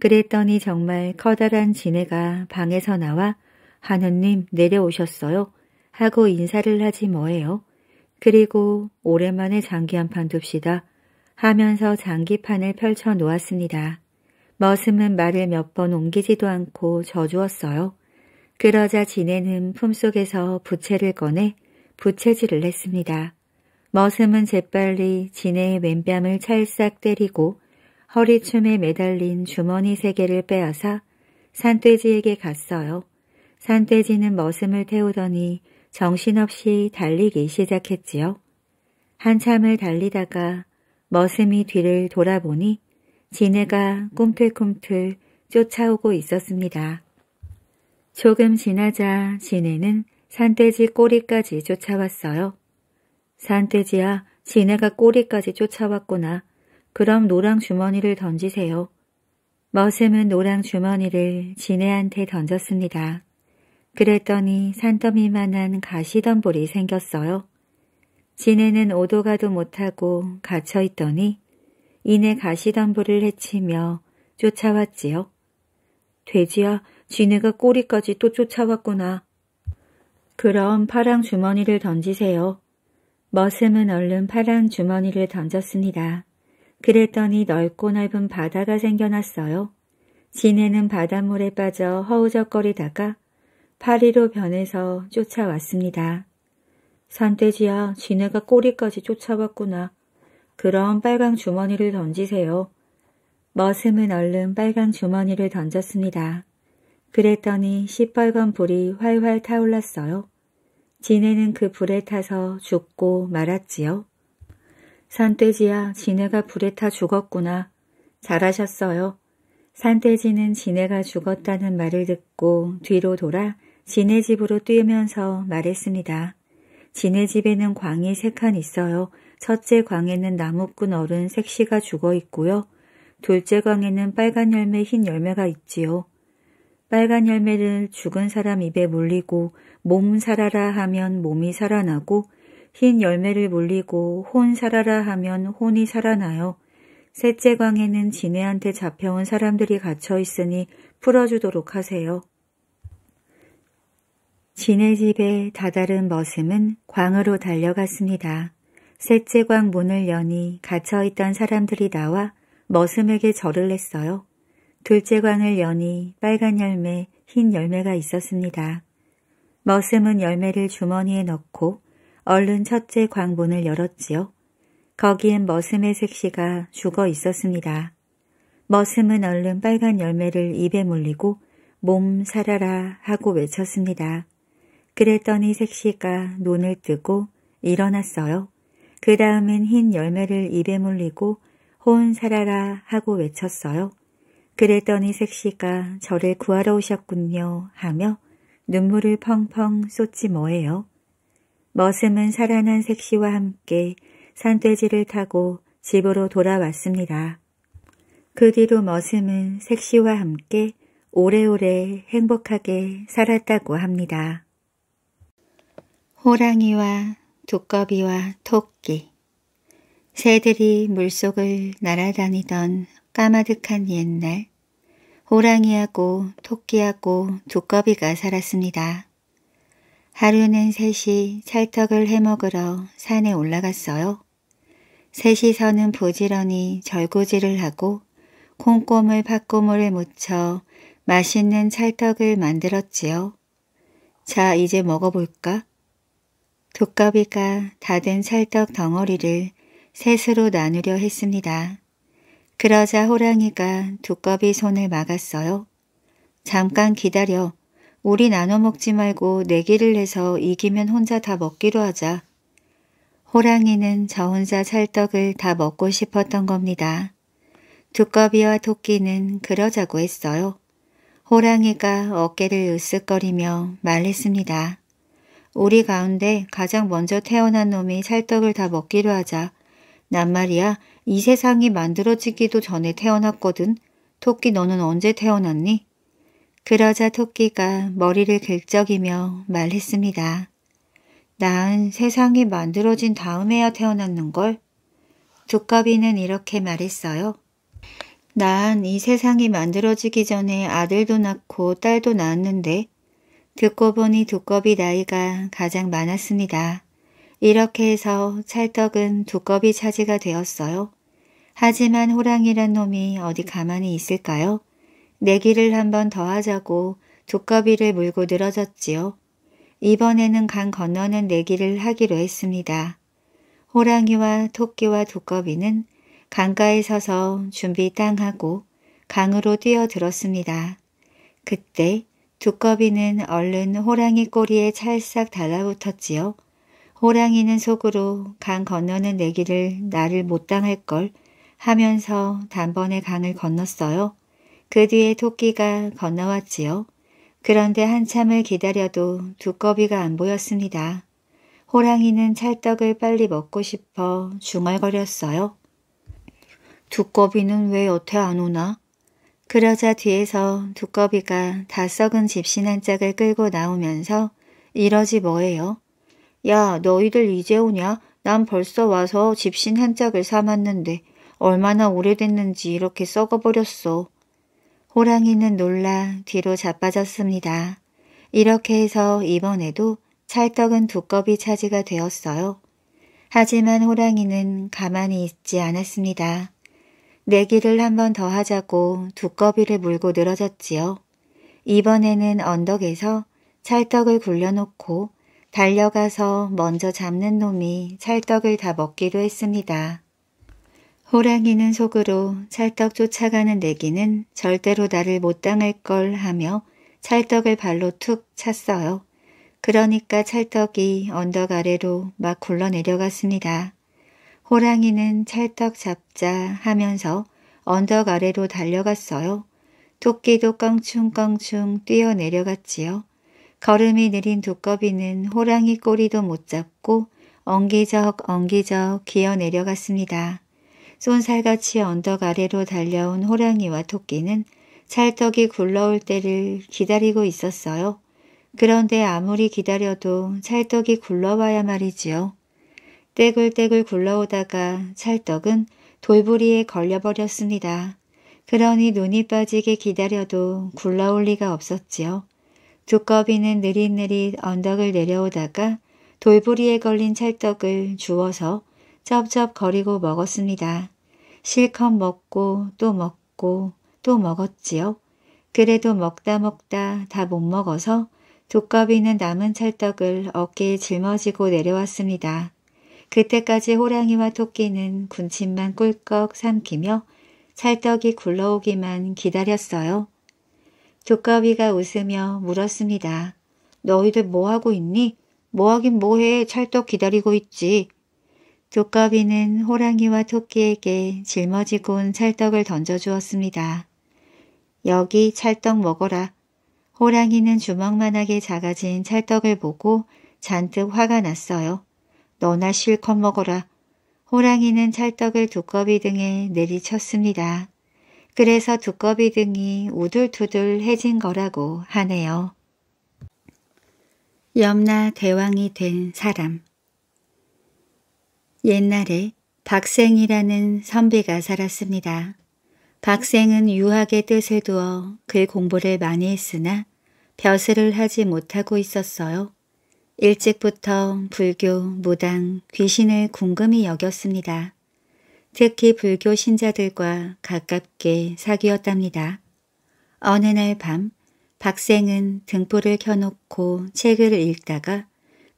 그랬더니 정말 커다란 지네가 방에서 나와 하느님 내려오셨어요 하고 인사를 하지 뭐예요. 그리고 오랜만에 장기 한판 둡시다 하면서 장기판을 펼쳐 놓았습니다. 머슴은 말을 몇 번 옮기지도 않고 져주었어요. 그러자 지네는 품속에서 부채를 꺼내 부채질을 했습니다. 머슴은 재빨리 지네의 왼뺨을 찰싹 때리고 허리춤에 매달린 주머니 세 개를 빼앗아 산돼지에게 갔어요. 산돼지는 머슴을 태우더니 정신없이 달리기 시작했지요. 한참을 달리다가 머슴이 뒤를 돌아보니 지네가 꿈틀꿈틀 쫓아오고 있었습니다. 조금 지나자 지네는 산돼지 꼬리까지 쫓아왔어요. 산돼지야, 지네가 꼬리까지 쫓아왔구나. 그럼 노랑 주머니를 던지세요. 머슴은 노랑 주머니를 지네한테 던졌습니다. 그랬더니 산더미만한 가시덤불이 생겼어요. 지네는 오도가도 못하고 갇혀있더니 이내 가시덤불을 헤치며 쫓아왔지요. 돼지야, 지네가 꼬리까지 또 쫓아왔구나. 그럼 파랑 주머니를 던지세요. 머슴은 얼른 파랑 주머니를 던졌습니다. 그랬더니 넓고 넓은 바다가 생겨났어요. 지네는 바닷물에 빠져 허우적거리다가 파리로 변해서 쫓아왔습니다. 산돼지야, 지네가 꼬리까지 쫓아왔구나. 그럼 빨강 주머니를 던지세요. 머슴은 얼른 빨강 주머니를 던졌습니다. 그랬더니 시뻘건 불이 활활 타올랐어요. 지네는 그 불에 타서 죽고 말았지요. 산돼지야, 지네가 불에 타 죽었구나. 잘하셨어요. 산돼지는 지네가 죽었다는 말을 듣고 뒤로 돌아 지네 집으로 뛰면서 말했습니다. 지네 집에는 광이 세 칸 있어요. 첫째 광에는 나무꾼 어른 색시가 죽어 있고요. 둘째 광에는 빨간 열매, 흰 열매가 있지요. 빨간 열매를 죽은 사람 입에 물리고 몸 살아라 하면 몸이 살아나고 흰 열매를 물리고 혼 살아라 하면 혼이 살아나요. 셋째 광에는 지네한테 잡혀온 사람들이 갇혀 있으니 풀어주도록 하세요. 지네 집에 다다른 머슴은 광으로 달려갔습니다. 셋째 광 문을 여니 갇혀있던 사람들이 나와 머슴에게 절을 했어요. 둘째 광을 여니 빨간 열매, 흰 열매가 있었습니다. 머슴은 열매를 주머니에 넣고 얼른 첫째 광 문을 열었지요. 거기엔 머슴의 색시가 죽어 있었습니다. 머슴은 얼른 빨간 열매를 입에 물리고 몸 살아라 하고 외쳤습니다. 그랬더니 색시가 눈을 뜨고 일어났어요. 그 다음엔 흰 열매를 입에 물리고 혼 살아라 하고 외쳤어요. 그랬더니 색시가 저를 구하러 오셨군요 하며 눈물을 펑펑 쏟지 뭐예요. 머슴은 살아난 색시와 함께 산돼지를 타고 집으로 돌아왔습니다. 그 뒤로 머슴은 색시와 함께 오래오래 행복하게 살았다고 합니다. 호랑이와 두꺼비와 토끼. 새들이 물속을 날아다니던 까마득한 옛날, 호랑이하고 토끼하고 두꺼비가 살았습니다. 하루는 셋이 찰떡을 해먹으러 산에 올라갔어요. 셋이서는 부지런히 절구질을 하고 콩고물 팥고물을 묻혀 맛있는 찰떡을 만들었지요. 자, 이제 먹어볼까? 두꺼비가 다 된 찰떡 덩어리를 셋으로 나누려 했습니다. 그러자 호랑이가 두꺼비 손을 막았어요. 잠깐 기다려. 우리 나눠 먹지 말고 내기를 해서 이기면 혼자 다 먹기로 하자. 호랑이는 저 혼자 찰떡을 다 먹고 싶었던 겁니다. 두꺼비와 토끼는 그러자고 했어요. 호랑이가 어깨를 으쓱거리며 말했습니다. 우리 가운데 가장 먼저 태어난 놈이 찰떡을 다 먹기로 하자. 난 말이야, 이 세상이 만들어지기도 전에 태어났거든. 토끼, 너는 언제 태어났니? 그러자 토끼가 머리를 긁적이며 말했습니다. 난 세상이 만들어진 다음에야 태어났는걸? 두꺼비는 이렇게 말했어요. 난 이 세상이 만들어지기 전에 아들도 낳고 딸도 낳았는데. 듣고 보니 두꺼비 나이가 가장 많았습니다. 이렇게 해서 찰떡은 두꺼비 차지가 되었어요. 하지만 호랑이란 놈이 어디 가만히 있을까요? 내기를 한 번 더 하자고 두꺼비를 물고 늘어졌지요. 이번에는 강 건너는 내기를 하기로 했습니다. 호랑이와 토끼와 두꺼비는 강가에 서서 준비 땅 하고 강으로 뛰어들었습니다. 그때 두꺼비는 얼른 호랑이 꼬리에 찰싹 달라붙었지요. 호랑이는 속으로 강 건너는 내기를 나를 못 당할걸 하면서 단번에 강을 건넜어요. 그 뒤에 토끼가 건너왔지요. 그런데 한참을 기다려도 두꺼비가 안 보였습니다. 호랑이는 찰떡을 빨리 먹고 싶어 중얼거렸어요. 두꺼비는 왜 여태 안 오나? 그러자 뒤에서 두꺼비가 다 썩은 집신 한 짝을 끌고 나오면서 이러지 뭐예요? 야, 너희들 이제 오냐? 난 벌써 와서 집신 한 짝을 삼았는데 얼마나 오래됐는지 이렇게 썩어버렸어. 호랑이는 놀라 뒤로 자빠졌습니다. 이렇게 해서 이번에도 찰떡은 두꺼비 차지가 되었어요. 하지만 호랑이는 가만히 있지 않았습니다. 내기를 한 번 더 하자고 두꺼비를 물고 늘어졌지요. 이번에는 언덕에서 찰떡을 굴려놓고 달려가서 먼저 잡는 놈이 찰떡을 다 먹기로 했습니다. 호랑이는 속으로 찰떡 쫓아가는 내기는 절대로 나를 못 당할 걸 하며 찰떡을 발로 툭 찼어요. 그러니까 찰떡이 언덕 아래로 막 굴러내려갔습니다. 호랑이는 찰떡 잡자 하면서 언덕 아래로 달려갔어요. 토끼도 껑충껑충 뛰어내려갔지요. 걸음이 느린 두꺼비는 호랑이 꼬리도 못 잡고 엉기적 기어 내려갔습니다. 쏜살같이 언덕 아래로 달려온 호랑이와 토끼는 찰떡이 굴러올 때를 기다리고 있었어요. 그런데 아무리 기다려도 찰떡이 굴러와야 말이지요. 떼굴떼굴 굴러오다가 찰떡은 돌부리에 걸려버렸습니다. 그러니 눈이 빠지게 기다려도 굴러올 리가 없었지요. 두꺼비는 느릿느릿 언덕을 내려오다가 돌부리에 걸린 찰떡을 주워서 쩝쩝거리고 먹었습니다. 실컷 먹고 또 먹고 또 먹었지요. 그래도 먹다 다 못 먹어서 두꺼비는 남은 찰떡을 어깨에 짊어지고 내려왔습니다. 그때까지 호랑이와 토끼는 군침만 꿀꺽 삼키며 찰떡이 굴러오기만 기다렸어요. 두꺼비가 웃으며 물었습니다. 너희들 뭐하고 있니? 뭐하긴 뭐해, 찰떡 기다리고 있지. 두꺼비는 호랑이와 토끼에게 짊어지고 온 찰떡을 던져주었습니다. 여기 찰떡 먹어라. 호랑이는 주먹만하게 작아진 찰떡을 보고 잔뜩 화가 났어요. 너나 실컷 먹어라. 호랑이는 찰떡을 두꺼비 등에 내리쳤습니다. 그래서 두꺼비 등이 우둘투둘해진 거라고 하네요. 염라대왕이 된 사람. 옛날에 박생이라는 선비가 살았습니다. 박생은 유학의 뜻을 두어 글 공부를 많이 했으나 벼슬을 하지 못하고 있었어요. 일찍부터 불교, 무당, 귀신을 궁금히 여겼습니다. 특히 불교 신자들과 가깝게 사귀었답니다. 어느 날 밤 박생은 등불을 켜놓고 책을 읽다가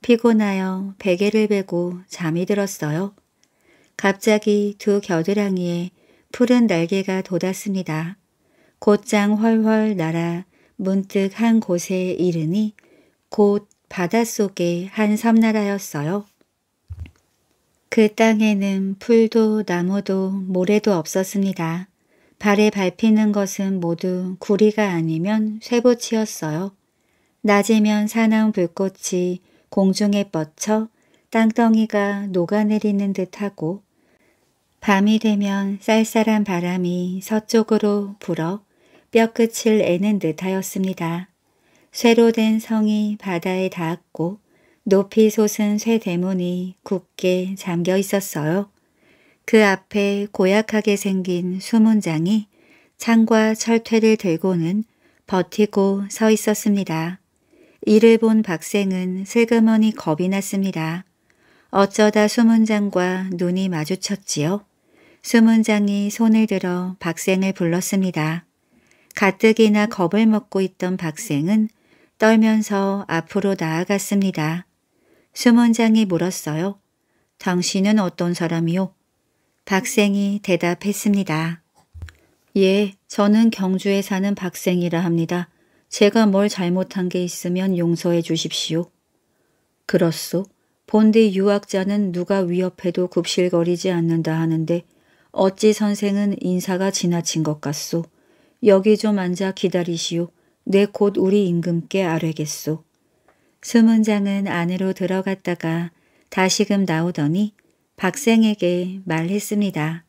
피곤하여 베개를 베고 잠이 들었어요. 갑자기 두 겨드랑이에 푸른 날개가 돋았습니다. 곧장 훨훨 날아 문득 한 곳에 이르니 곧 바닷속의 한 섬나라였어요. 그 땅에는 풀도 나무도 모래도 없었습니다. 발에 밟히는 것은 모두 구리가 아니면 쇠붙이였어요. 낮이면 사나운 불꽃이 공중에 뻗쳐 땅덩이가 녹아내리는 듯하고 밤이 되면 쌀쌀한 바람이 서쪽으로 불어 뼈끝을 애는 듯하였습니다. 쇠로 된 성이 바다에 닿았고 높이 솟은 쇠 대문이 굳게 잠겨 있었어요. 그 앞에 고약하게 생긴 수문장이 창과 철퇴를 들고는 버티고 서 있었습니다. 이를 본 박생은 슬그머니 겁이 났습니다. 어쩌다 수문장과 눈이 마주쳤지요. 수문장이 손을 들어 박생을 불렀습니다. 가뜩이나 겁을 먹고 있던 박생은 떨면서 앞으로 나아갔습니다. 수문장이 물었어요. 당신은 어떤 사람이요? 박생이 대답했습니다. 예, 저는 경주에 사는 박생이라 합니다. 제가 뭘 잘못한 게 있으면 용서해 주십시오. 그렇소. 본디 유학자는 누가 위협해도 굽실거리지 않는다 하는데 어찌 선생은 인사가 지나친 것 같소. 여기 좀 앉아 기다리시오. 내 곧 우리 임금께 아뢰겠소. 수문장은 안으로 들어갔다가 다시금 나오더니 박생에게 말했습니다.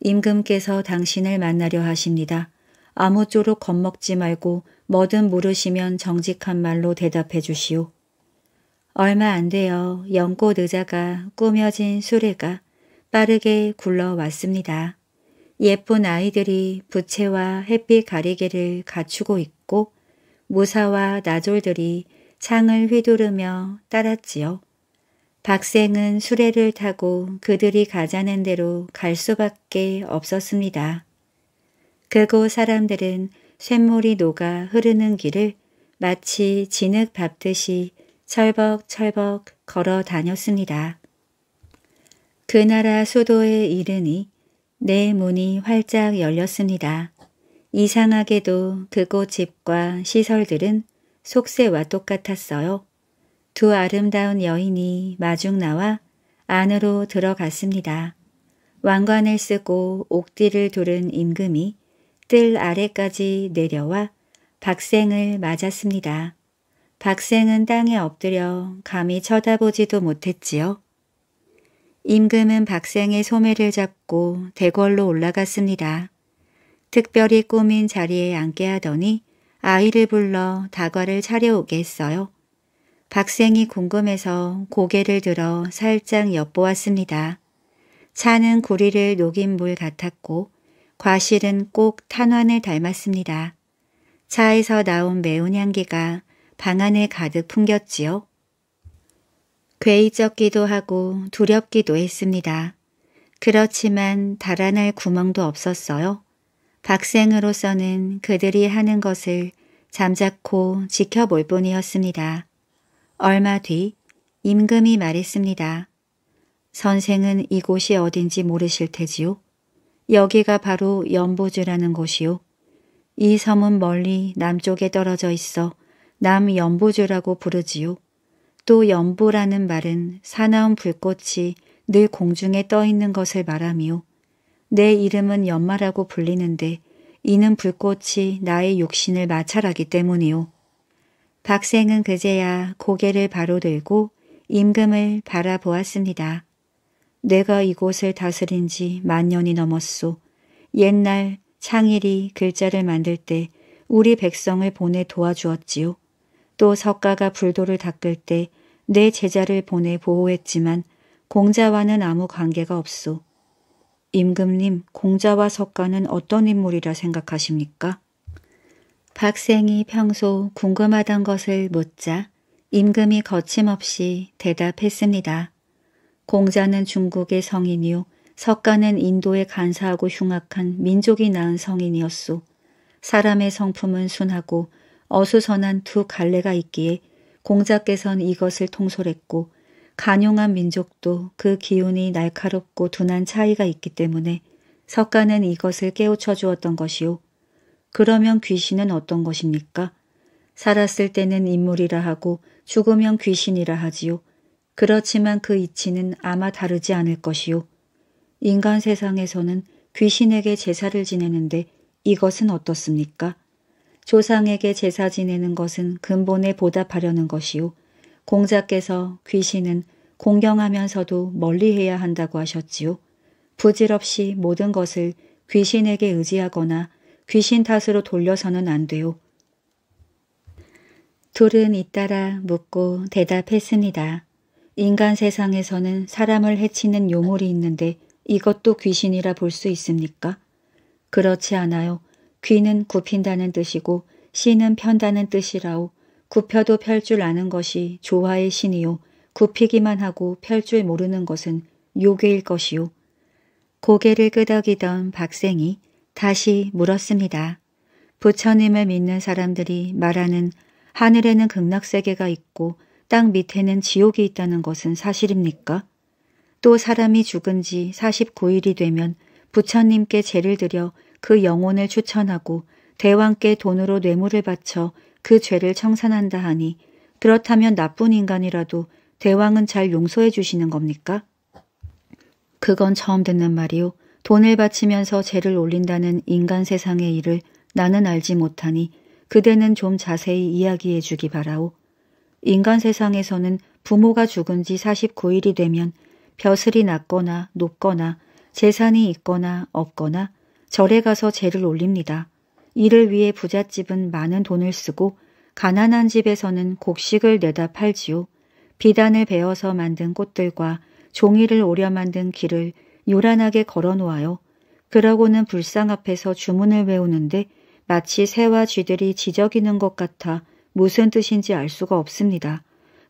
임금께서 당신을 만나려 하십니다. 아무쪼록 겁먹지 말고 뭐든 물으시면 정직한 말로 대답해 주시오. 얼마 안 되어 연꽃 의자가 꾸며진 수레가 빠르게 굴러왔습니다. 예쁜 아이들이 부채와 햇빛 가리개를 갖추고 있고 무사와 나졸들이 창을 휘두르며 따랐지요. 박생은 수레를 타고 그들이 가자는 대로 갈 수밖에 없었습니다. 그곳 사람들은 쇳물이 녹아 흐르는 길을 마치 진흙 밟듯이 철벅철벅 걸어 다녔습니다. 그 나라 수도에 이르니 내 문이 활짝 열렸습니다. 이상하게도 그곳 집과 시설들은 속세와 똑같았어요. 두 아름다운 여인이 마중 나와 안으로 들어갔습니다. 왕관을 쓰고 옥띠를 두른 임금이 뜰 아래까지 내려와 박생을 맞았습니다. 박생은 땅에 엎드려 감히 쳐다보지도 못했지요. 임금은 박생의 소매를 잡고 대궐로 올라갔습니다. 특별히 꾸민 자리에 앉게 하더니 아이를 불러 다과를 차려오게 했어요. 박생이 궁금해서 고개를 들어 살짝 엿보았습니다. 차는 구리를 녹인 물 같았고 과실은 꼭 탄환을 닮았습니다. 차에서 나온 매운 향기가 방 안에 가득 풍겼지요. 괴이적기도 하고 두렵기도 했습니다. 그렇지만 달아날 구멍도 없었어요. 박생으로서는 그들이 하는 것을 잠자코 지켜볼 뿐이었습니다. 얼마 뒤 임금이 말했습니다. 선생은 이곳이 어딘지 모르실 테지요. 여기가 바로 연보주라는 곳이요. 이 섬은 멀리 남쪽에 떨어져 있어 남연보주라고 부르지요. 또 연보라는 말은 사나운 불꽃이 늘 공중에 떠 있는 것을 말하며 내 이름은 연마라고 불리는데 이는 불꽃이 나의 육신을 마찰하기 때문이요. 박생은 그제야 고개를 바로 들고 임금을 바라보았습니다. 내가 이곳을 다스린 지 만년이 넘었소. 옛날 창일이 글자를 만들 때 우리 백성을 보내 도와주었지요. 또 석가가 불도를 닦을 때 내 제자를 보내 보호했지만 공자와는 아무 관계가 없소. 임금님, 공자와 석가는 어떤 인물이라 생각하십니까? 박생이 평소 궁금하던 것을 묻자 임금이 거침없이 대답했습니다. 공자는 중국의 성인이요. 석가는 인도의 간사하고 흉악한 민족이 낳은 성인이었소. 사람의 성품은 순하고 어수선한 두 갈래가 있기에 공자께선 이것을 통솔했고 간용한 민족도 그 기운이 날카롭고 둔한 차이가 있기 때문에 석가는 이것을 깨우쳐 주었던 것이요. 그러면 귀신은 어떤 것입니까? 살았을 때는 인물이라 하고 죽으면 귀신이라 하지요. 그렇지만 그 이치는 아마 다르지 않을 것이요. 인간 세상에서는 귀신에게 제사를 지내는데 이것은 어떻습니까? 조상에게 제사 지내는 것은 근본에 보답하려는 것이요. 공자께서 귀신은 공경하면서도 멀리해야 한다고 하셨지요. 부질없이 모든 것을 귀신에게 의지하거나 귀신 탓으로 돌려서는 안 돼요. 둘은 잇따라 묻고 대답했습니다. 인간 세상에서는 사람을 해치는 용물이 있는데 이것도 귀신이라 볼 수 있습니까? 그렇지 않아요. 귀는 굽힌다는 뜻이고 씨는 편다는 뜻이라오. 굽혀도 펼 줄 아는 것이 조화의 신이요. 굽히기만 하고 펼 줄 모르는 것은 요괴일 것이요. 고개를 끄덕이던 박생이 다시 물었습니다. 부처님을 믿는 사람들이 말하는 하늘에는 극락세계가 있고 땅 밑에는 지옥이 있다는 것은 사실입니까? 또 사람이 죽은 지 49일이 되면 부처님께 제를 드려 그 영혼을 추천하고 대왕께 돈으로 뇌물을 바쳐 그 죄를 청산한다 하니 그렇다면 나쁜 인간이라도 대왕은 잘 용서해 주시는 겁니까? 그건 처음 듣는 말이요. 돈을 바치면서 죄를 올린다는 인간 세상의 일을 나는 알지 못하니 그대는 좀 자세히 이야기해 주기 바라오. 인간 세상에서는 부모가 죽은 지 49일이 되면 벼슬이 낮거나 높거나 재산이 있거나 없거나 절에 가서 제를 올립니다. 이를 위해 부잣집은 많은 돈을 쓰고 가난한 집에서는 곡식을 내다 팔지요. 비단을 베어서 만든 꽃들과 종이를 오려 만든 길을 요란하게 걸어놓아요. 그러고는 불상 앞에서 주문을 외우는데 마치 새와 쥐들이 지저귀는 것 같아 무슨 뜻인지 알 수가 없습니다.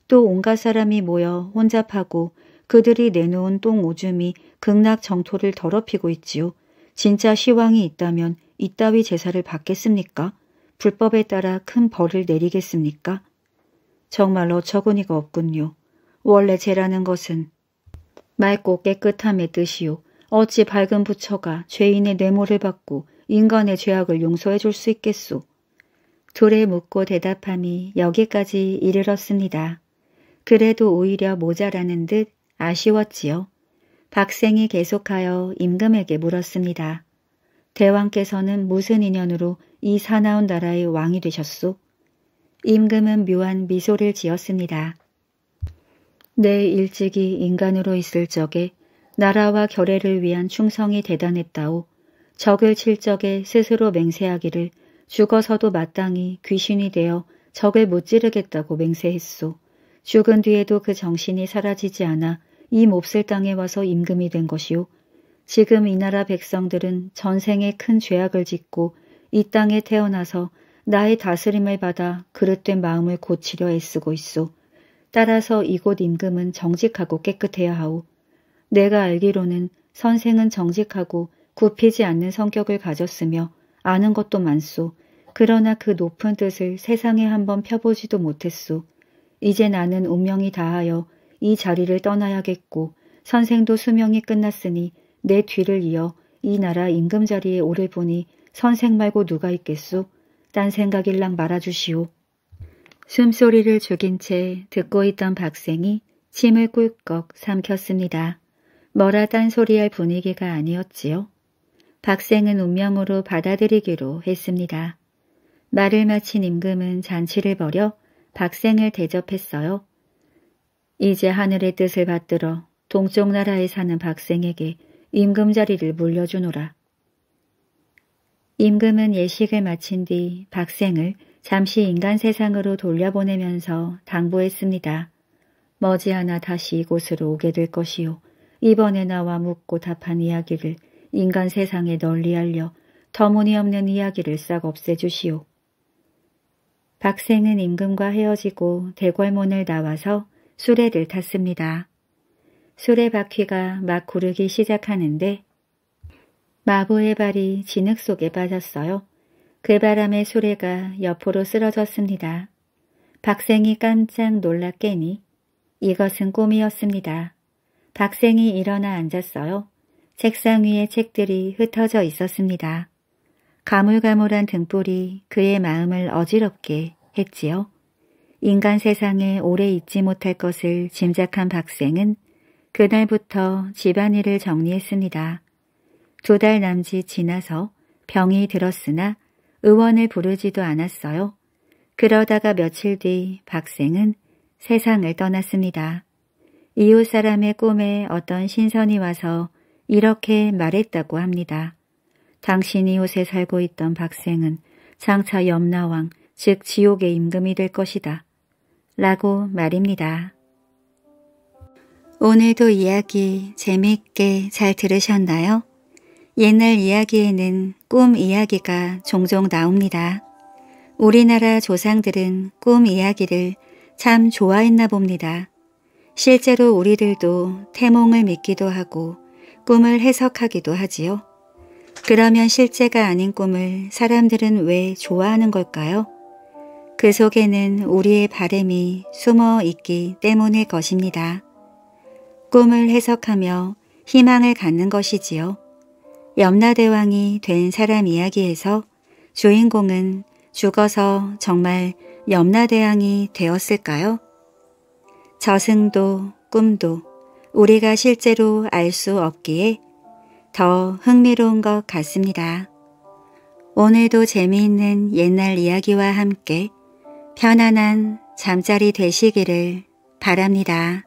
또 온갖 사람이 모여 혼잡하고 그들이 내놓은 똥 오줌이 극락 정토를 더럽히고 있지요. 진짜 시왕이 있다면 이따위 제사를 받겠습니까? 불법에 따라 큰 벌을 내리겠습니까? 정말 어처구니가 없군요. 원래 제라는 것은 맑고 깨끗함의 뜻이요. 어찌 밝은 부처가 죄인의 뇌물을 받고 인간의 죄악을 용서해 줄 수 있겠소? 둘의 묻고 대답함이 여기까지 이르렀습니다. 그래도 오히려 모자라는 듯 아쉬웠지요. 박생이 계속하여 임금에게 물었습니다. 대왕께서는 무슨 인연으로 이 사나운 나라의 왕이 되셨소? 임금은 묘한 미소를 지었습니다. 내 일찍이 인간으로 있을 적에 나라와 결애를 위한 충성이 대단했다오. 적을 칠 적에 스스로 맹세하기를 죽어서도 마땅히 귀신이 되어 적을 못 찌르겠다고 맹세했소. 죽은 뒤에도 그 정신이 사라지지 않아 이 몹쓸 땅에 와서 임금이 된 것이오. 지금 이 나라 백성들은 전생에 큰 죄악을 짓고 이 땅에 태어나서 나의 다스림을 받아 그릇된 마음을 고치려 애쓰고 있소. 따라서 이곳 임금은 정직하고 깨끗해야 하오. 내가 알기로는 선생은 정직하고 굽히지 않는 성격을 가졌으며 아는 것도 많소. 그러나 그 높은 뜻을 세상에 한번 펴보지도 못했소. 이제 나는 운명이 다하여 이 자리를 떠나야겠고 선생도 수명이 끝났으니 내 뒤를 이어 이 나라 임금 자리에 오를 보니 선생 말고 누가 있겠소? 딴 생각일랑 말아주시오. 숨소리를 죽인 채 듣고 있던 박생이 침을 꿀꺽 삼켰습니다. 뭐라 딴소리할 분위기가 아니었지요. 박생은 운명으로 받아들이기로 했습니다. 말을 마친 임금은 잔치를 벌여 박생을 대접했어요. 이제 하늘의 뜻을 받들어 동쪽 나라에 사는 박생에게 임금 자리를 물려주노라. 임금은 예식을 마친 뒤 박생을 잠시 인간 세상으로 돌려보내면서 당부했습니다. 머지않아 다시 이곳으로 오게 될 것이요. 이번에 나와 묻고 답한 이야기를 인간 세상에 널리 알려 터무니없는 이야기를 싹 없애주시오. 박생은 임금과 헤어지고 대궐문을 나와서 수레를 탔습니다. 수레바퀴가 막 구르기 시작하는데 마부의 발이 진흙 속에 빠졌어요. 그 바람에 수레가 옆으로 쓰러졌습니다. 박생이 깜짝 놀라 깨니 이것은 꿈이었습니다. 박생이 일어나 앉았어요. 책상 위에 책들이 흩어져 있었습니다. 가물가물한 등불이 그의 마음을 어지럽게 했지요. 인간 세상에 오래 있지 못할 것을 짐작한 박생은 그날부터 집안일을 정리했습니다. 2달 남짓 지나서 병이 들었으나 의원을 부르지도 않았어요. 그러다가 며칠 뒤 박생은 세상을 떠났습니다. 이웃 사람의 꿈에 어떤 신선이 와서 이렇게 말했다고 합니다. 당신 이웃에 살고 있던 박생은 장차 염라왕, 즉 지옥의 임금이 될 것이다. 라고 말입니다. 오늘도 이야기 재미있게 잘 들으셨나요? 옛날 이야기에는 꿈 이야기가 종종 나옵니다. 우리나라 조상들은 꿈 이야기를 참 좋아했나 봅니다. 실제로 우리들도 태몽을 믿기도 하고 꿈을 해석하기도 하지요. 그러면 실제가 아닌 꿈을 사람들은 왜 좋아하는 걸까요? 그 속에는 우리의 바람이 숨어 있기 때문일 것입니다. 꿈을 해석하며 희망을 갖는 것이지요. 염라대왕이 된 사람 이야기에서 주인공은 죽어서 정말 염라대왕이 되었을까요? 저승도 꿈도 우리가 실제로 알 수 없기에 더 흥미로운 것 같습니다. 오늘도 재미있는 옛날 이야기와 함께 편안한 잠자리 되시기를 바랍니다.